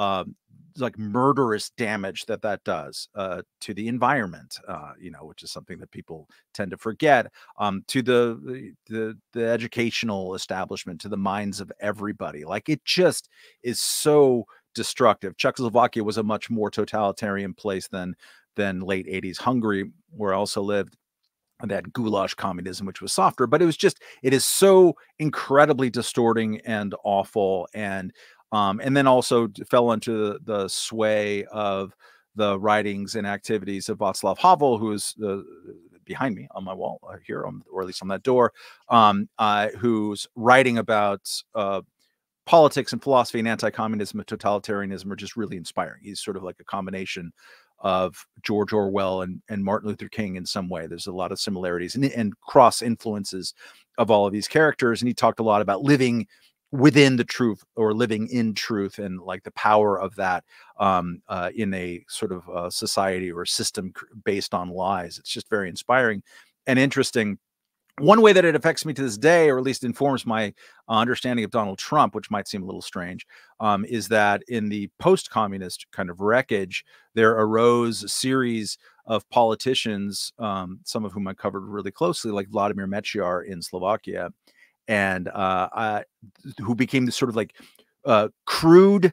um, like murderous damage that that does uh, to the environment, uh, you know, which is something that people tend to forget, um, to the, the the educational establishment, to the minds of everybody. Like, it just is so destructive. Czechoslovakia was a much more totalitarian place than than late eighties Hungary, where I also lived. That goulash communism, which was softer, but it was just, it is so incredibly distorting and awful. And, um, and then also fell into the, the sway of the writings and activities of Václav Havel, who is uh, behind me on my wall here, on, or at least on that door, um, uh, who's writing about, uh, politics and philosophy and anti-communism and totalitarianism are just really inspiring. He's sort of like a combination of George Orwell and, and Martin Luther King in some way. There's a lot of similarities and, and cross influences of all of these characters. And he talked a lot about living within the truth, or living in truth, and like the power of that um, uh, in a sort of uh, society or system based on lies. It's just very inspiring and interesting. One way that it affects me to this day, or at least informs my uh, understanding of Donald Trump, which might seem a little strange, um, is that in the post-communist kind of wreckage, there arose a series of politicians, um, some of whom I covered really closely, like Vladimir Mečiar in Slovakia, and uh, I, who became this sort of like uh, crude,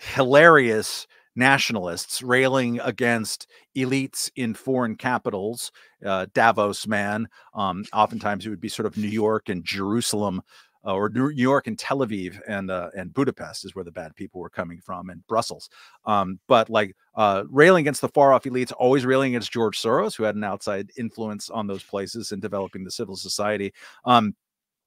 hilarious nationalists railing against elites in foreign capitals, uh, Davos man. Um, oftentimes it would be sort of New York and Jerusalem, uh, or New York and Tel Aviv and uh, and Budapest is where the bad people were coming from, and Brussels. Um, but like uh, railing against the far off elites, always railing against George Soros, who had an outside influence on those places in developing the civil society. Um,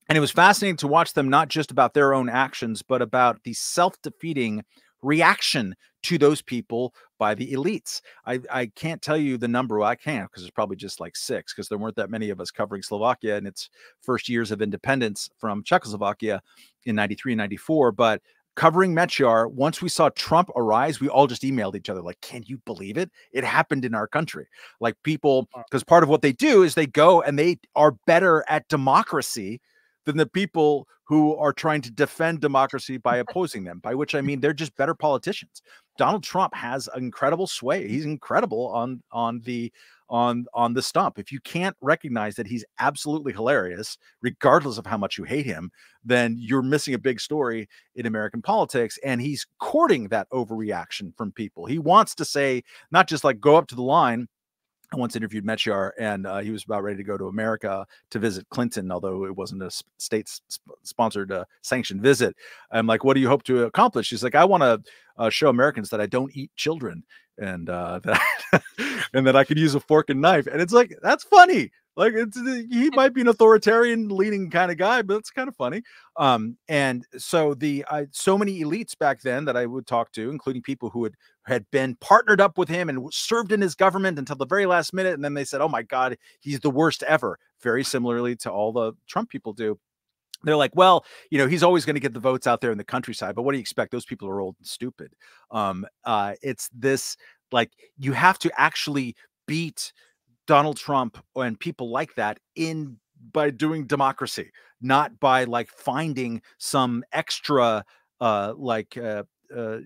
and it was fascinating to watch them, not just about their own actions, but about the self-defeating reaction to those people by the elites. I, I can't tell you the number. I can't, because it's probably just like six, because there weren't that many of us covering Slovakia in its first years of independence from Czechoslovakia in ninety-three and ninety-four. But covering Mečiar, once we saw Trump arise, we all just emailed each other like, can you believe it? It happened in our country. Like, people, because part of what they do is they go and they are better at democracy than the people who are trying to defend democracy by opposing them, by which I mean they're just better politicians. Donald Trump has incredible sway. He's incredible on on the on on the stump. If you can't recognize that he's absolutely hilarious, regardless of how much you hate him, then you're missing a big story in American politics. And he's courting that overreaction from people. He wants to say, not just like go up to the line. I once interviewed Mečiar, and uh, he was about ready to go to America to visit Clinton, although it wasn't a state-sponsored, uh, sanctioned visit. I'm like, what do you hope to accomplish? She's like, I want to uh, show Americans that I don't eat children, and uh, that and that I could use a fork and knife. And it's like, that's funny. Like, it's, he might be an authoritarian-leaning kind of guy, but it's kind of funny. Um, and so the I, so many elites back then that I would talk to, including people who had had been partnered up with him and served in his government until the very last minute, and then they said, "Oh my God, he's the worst ever." Very similarly to all the Trump people do. They're like, well, you know, he's always going to get the votes out there in the countryside, but what do you expect? Those people are old and stupid. Um, uh, it's this, like, you have to actually beat Donald Trump and people like that in by doing democracy, not by like finding some extra uh, like uh, uh,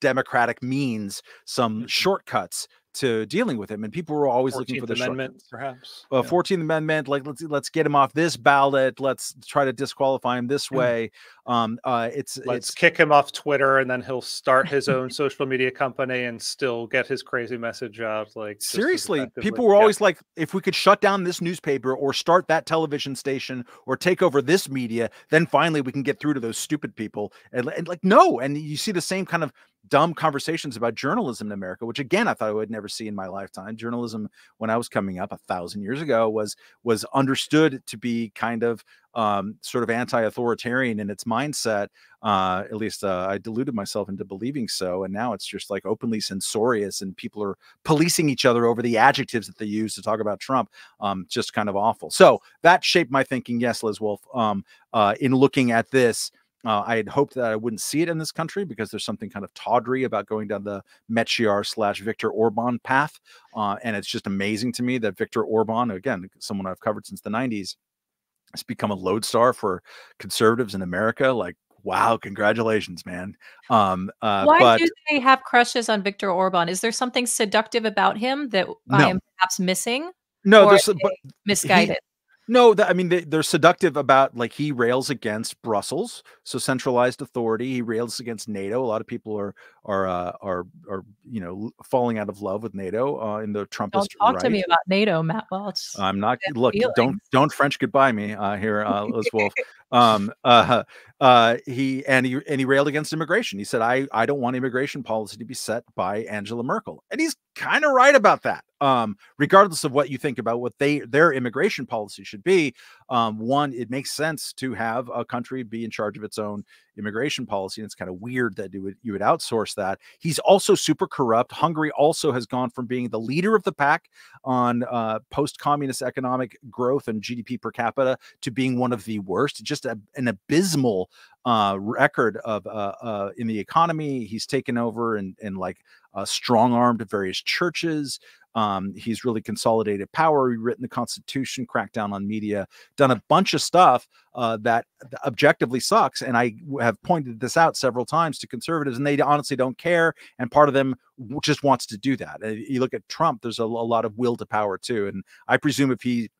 democratic means, some shortcuts to dealing with him. And people were always looking for the amendment, perhaps uh, yeah. fourteenth Amendment. Like, let's let's get him off this ballot. Let's try to disqualify him this way. Um, uh, it's let's it's... kick him off Twitter, and then he'll start his own social media company and still get his crazy message out. Like, seriously, people were always yeah. like, if we could shut down this newspaper or start that television station or take over this media, then finally we can get through to those stupid people. And, and like, no, and you see the same kind of dumb conversations about journalism in America, which again, I thought I would never see in my lifetime. Journalism, when I was coming up a thousand years ago, was was understood to be kind of um, sort of anti-authoritarian in its mindset. Uh, at least uh, I deluded myself into believing so. And now it's just like openly censorious, and people are policing each other over the adjectives that they use to talk about Trump. Um, just kind of awful. So that shaped my thinking. Yes, Liz Wolf, um, uh, in looking at this, Uh, I had hoped that I wouldn't see it in this country, because there's something kind of tawdry about going down the Mečiar slash Viktor Orbán path. Uh, and it's just amazing to me that Viktor Orbán, again, someone I've covered since the nineties, has become a lodestar for conservatives in America. Like, wow, congratulations, man. Um, uh, Why but, do they have crushes on Viktor Orbán? Is there something seductive about him that no. I am perhaps missing? No, there's but misguided. He, no, the, I mean, they, they're seductive about, like, he rails against Brussels, so centralized authority. He rails against NATO. A lot of people are are uh, are are you know falling out of love with NATO uh, in the Trumpist. Don't talk right. to me about NATO, Matt Welch. I'm not. Look, feelings. don't don't French goodbye me uh, here, uh, Liz Wolf. Um, uh, uh, he and he and he railed against immigration. He said, I, I don't want immigration policy to be set by Angela Merkel. And he's kind of right about that. Um, regardless of what you think about what they, their immigration policy should be. Um, one, it makes sense to have a country be in charge of its own immigration policy. And it's kind of weird that you would, you would outsource that. He's also super corrupt. Hungary also has gone from being the leader of the pack on, uh, post-communist economic growth and G D P per capita to being one of the worst, just A, an abysmal uh, record of uh, uh, in the economy. He's taken over and, and like uh, strong-armed various churches. Um, he's really consolidated power, rewritten the Constitution, cracked down on media, done a bunch of stuff uh, that objectively sucks. And I have pointed this out several times to conservatives, and they honestly don't care. And part of them just wants to do that. You look at Trump, there's a, a lot of will to power too. And I presume if he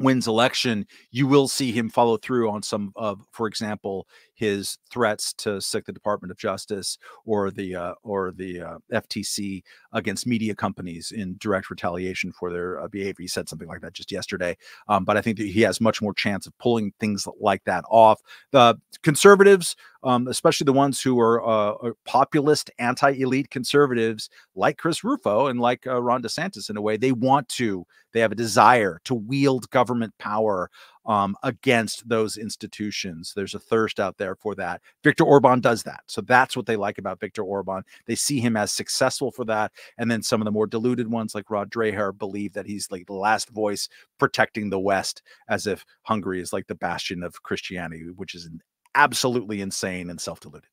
wins election, you will see him follow through on some of, for example, his threats to sic the Department of Justice or the uh, or the uh, F T C against media companies in direct retaliation for their uh, behavior. He said something like that just yesterday, um, but I think that he has much more chance of pulling things like that off. The conservatives, um, especially the ones who are, uh, are populist, anti-elite conservatives like Chris Rufo and like uh, Ron DeSantis, in a way, they want to. They have a desire to wield government power um, against those institutions. There's a thirst out there for that. Viktor Orbán does that. So that's what they like about Viktor Orbán. They see him as successful for that. And then some of the more deluded ones like Rod Dreher believe that he's like the last voice protecting the West, as if Hungary is like the bastion of Christianity, which is absolutely insane and self-deluded.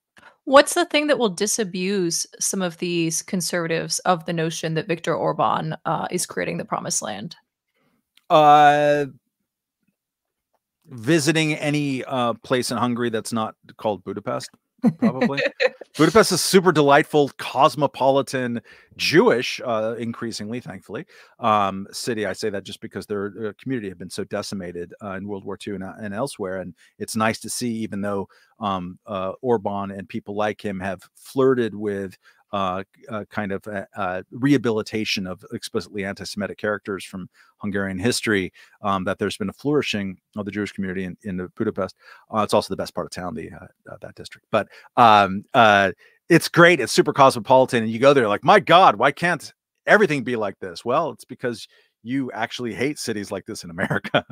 What's the thing that will disabuse some of these conservatives of the notion that Viktor Orbán uh, is creating the promised land? Uh, visiting any uh, place in Hungary that's not called Budapest, probably. Budapest is super delightful, cosmopolitan, Jewish, uh, increasingly, thankfully, um, city. I say that just because their uh, community had been so decimated uh, in World War Two and, and elsewhere. And it's nice to see, even though um, uh, Orbán and people like him have flirted with Uh, uh, kind of uh, uh, rehabilitation of explicitly anti-Semitic characters from Hungarian history, um, that there's been a flourishing of the Jewish community in, in Budapest. Uh, it's also the best part of town, the uh, uh, that district. But um, uh, it's great. It's super cosmopolitan. And you go there like, my God, why can't everything be like this? Well, it's because you actually hate cities like this in America.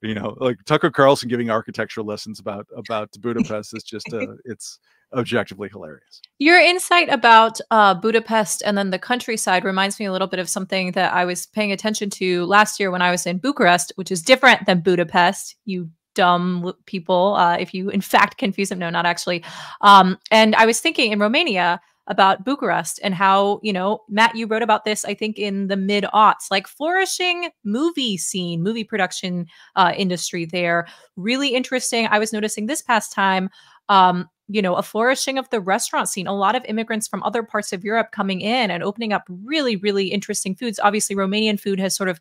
You know, like Tucker Carlson giving architecture lessons about about Budapest is just uh, it's objectively hilarious. Your insight about uh, Budapest and then the countryside reminds me a little bit of something that I was paying attention to last year when I was in Bucharest, which is different than Budapest. You dumb people, uh, if you in fact confuse them, no, not actually. Um, and I was thinking in Romania about Bucharest and how, you know, Matt, you wrote about this, I think, in the mid-aughts, like flourishing movie scene, movie production uh, industry there. Really interesting. I was noticing this past time, um, you know, a flourishing of the restaurant scene, a lot of immigrants from other parts of Europe coming in and opening up really, really interesting foods. Obviously, Romanian food has sort of,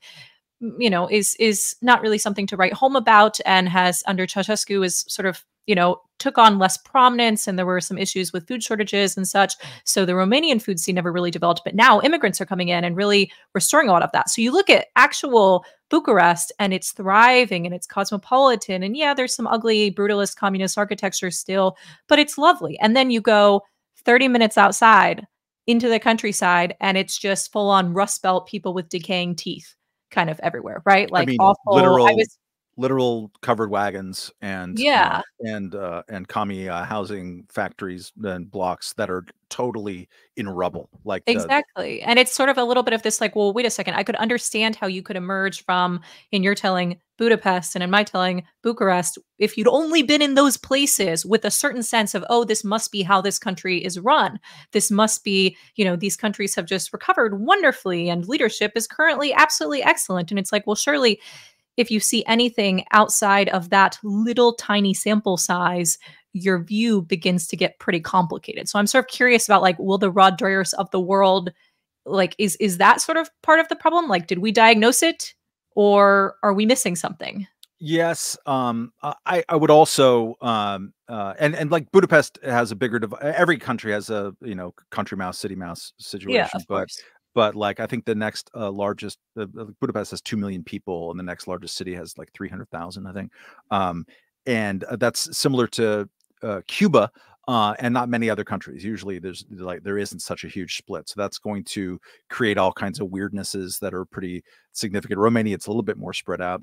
you know, is is not really something to write home about, and has under Ceausescu is sort of, you know, took on less prominence, and there were some issues with food shortages and such. So the Romanian food scene never really developed, but now immigrants are coming in and really restoring a lot of that. So you look at actual Bucharest and it's thriving and it's cosmopolitan. And yeah, there's some ugly brutalist communist architecture still, but it's lovely. And then you go thirty minutes outside into the countryside and it's just full on Rust Belt people with decaying teeth kind of everywhere, right? Like I mean, awful. Literal. I was literal covered wagons and yeah, uh, and uh, and commie uh, housing factories and blocks that are totally in rubble. Like exactly, the, and it's sort of a little bit of this like, well, wait a second. I could understand how you could emerge from, in your telling, Budapest, and in my telling, Bucharest, if you'd only been in those places with a certain sense of, oh, this must be how this country is run. This must be, you know, these countries have just recovered wonderfully, and leadership is currently absolutely excellent. And it's like, well, surely, if you see anything outside of that little tiny sample size, your view begins to get pretty complicated. So I'm sort of curious about, like, will the Rod Dreyers of the world, like, is, is that sort of part of the problem? Like, did we diagnose it, or are we missing something? Yes. Um, I, I would also, um, uh, and, and like Budapest has a bigger, every country has a, you know, country mouse, city mouse situation, yeah, but, course. but like, I think the next uh, largest, uh, Budapest has two million people, and the next largest city has like three hundred thousand, I think. Um, and uh, that's similar to uh, Cuba uh, and not many other countries. Usually there's like, there isn't such a huge split. So that's going to create all kinds of weirdnesses that are pretty significant. Romania, it's a little bit more spread out.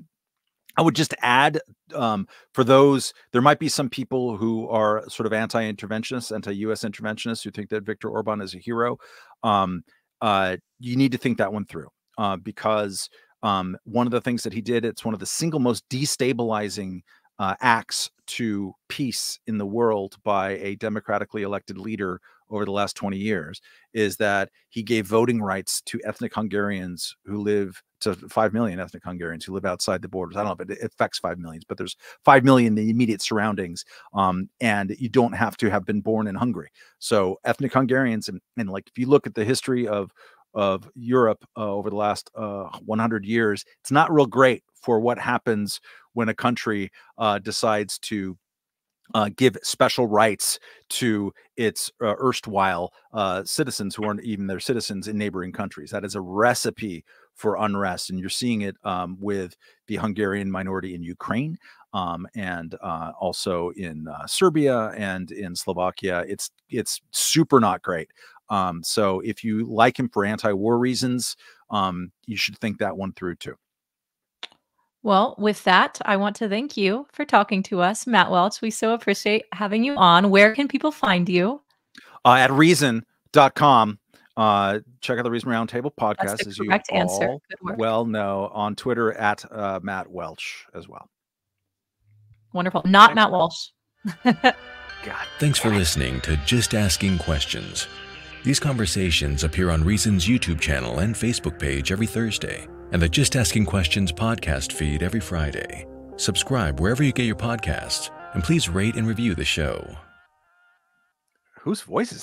I would just add, um, for those, there might be some people who are sort of anti-interventionists, anti-U S interventionists, who think that Viktor Orbán is a hero. Um, uh, you need to think that one through, uh, because um, one of the things that he did, it's one of the single most destabilizing uh, acts to peace in the world by a democratically elected leader over the last twenty years, is that he gave voting rights to ethnic Hungarians who live, to five million ethnic Hungarians who live outside the borders. I don't know if it affects five million, but there's five million in the immediate surroundings. Um, and you don't have to have been born in Hungary. So ethnic Hungarians, and, and like, if you look at the history of, of Europe uh, over the last uh, one hundred years, it's not real great for what happens when a country uh, decides to Uh, give special rights to its uh, erstwhile uh, citizens who aren't even their citizens in neighboring countries. That is a recipe for unrest. And you're seeing it um, with the Hungarian minority in Ukraine um, and uh, also in uh, Serbia and in Slovakia. It's, it's super not great. Um, so if you like him for anti-war reasons, um, you should think that one through too. Well, with that, I want to thank you for talking to us, Matt Welch. We so appreciate having you on. Where can people find you? Uh, at reason dot com. Uh, check out the Reason Roundtable podcast. That's the correct answer. Good work. Well, no, on Twitter at uh, Matt Welch as well. Wonderful. Not Matt Welch. God. Thanks for listening to Just Asking Questions. These conversations appear on Reason's YouTube channel and Facebook page every Thursday, and the Just Asking Questions podcast feed every Friday. Subscribe wherever you get your podcasts, and please rate and review the show. Whose voice is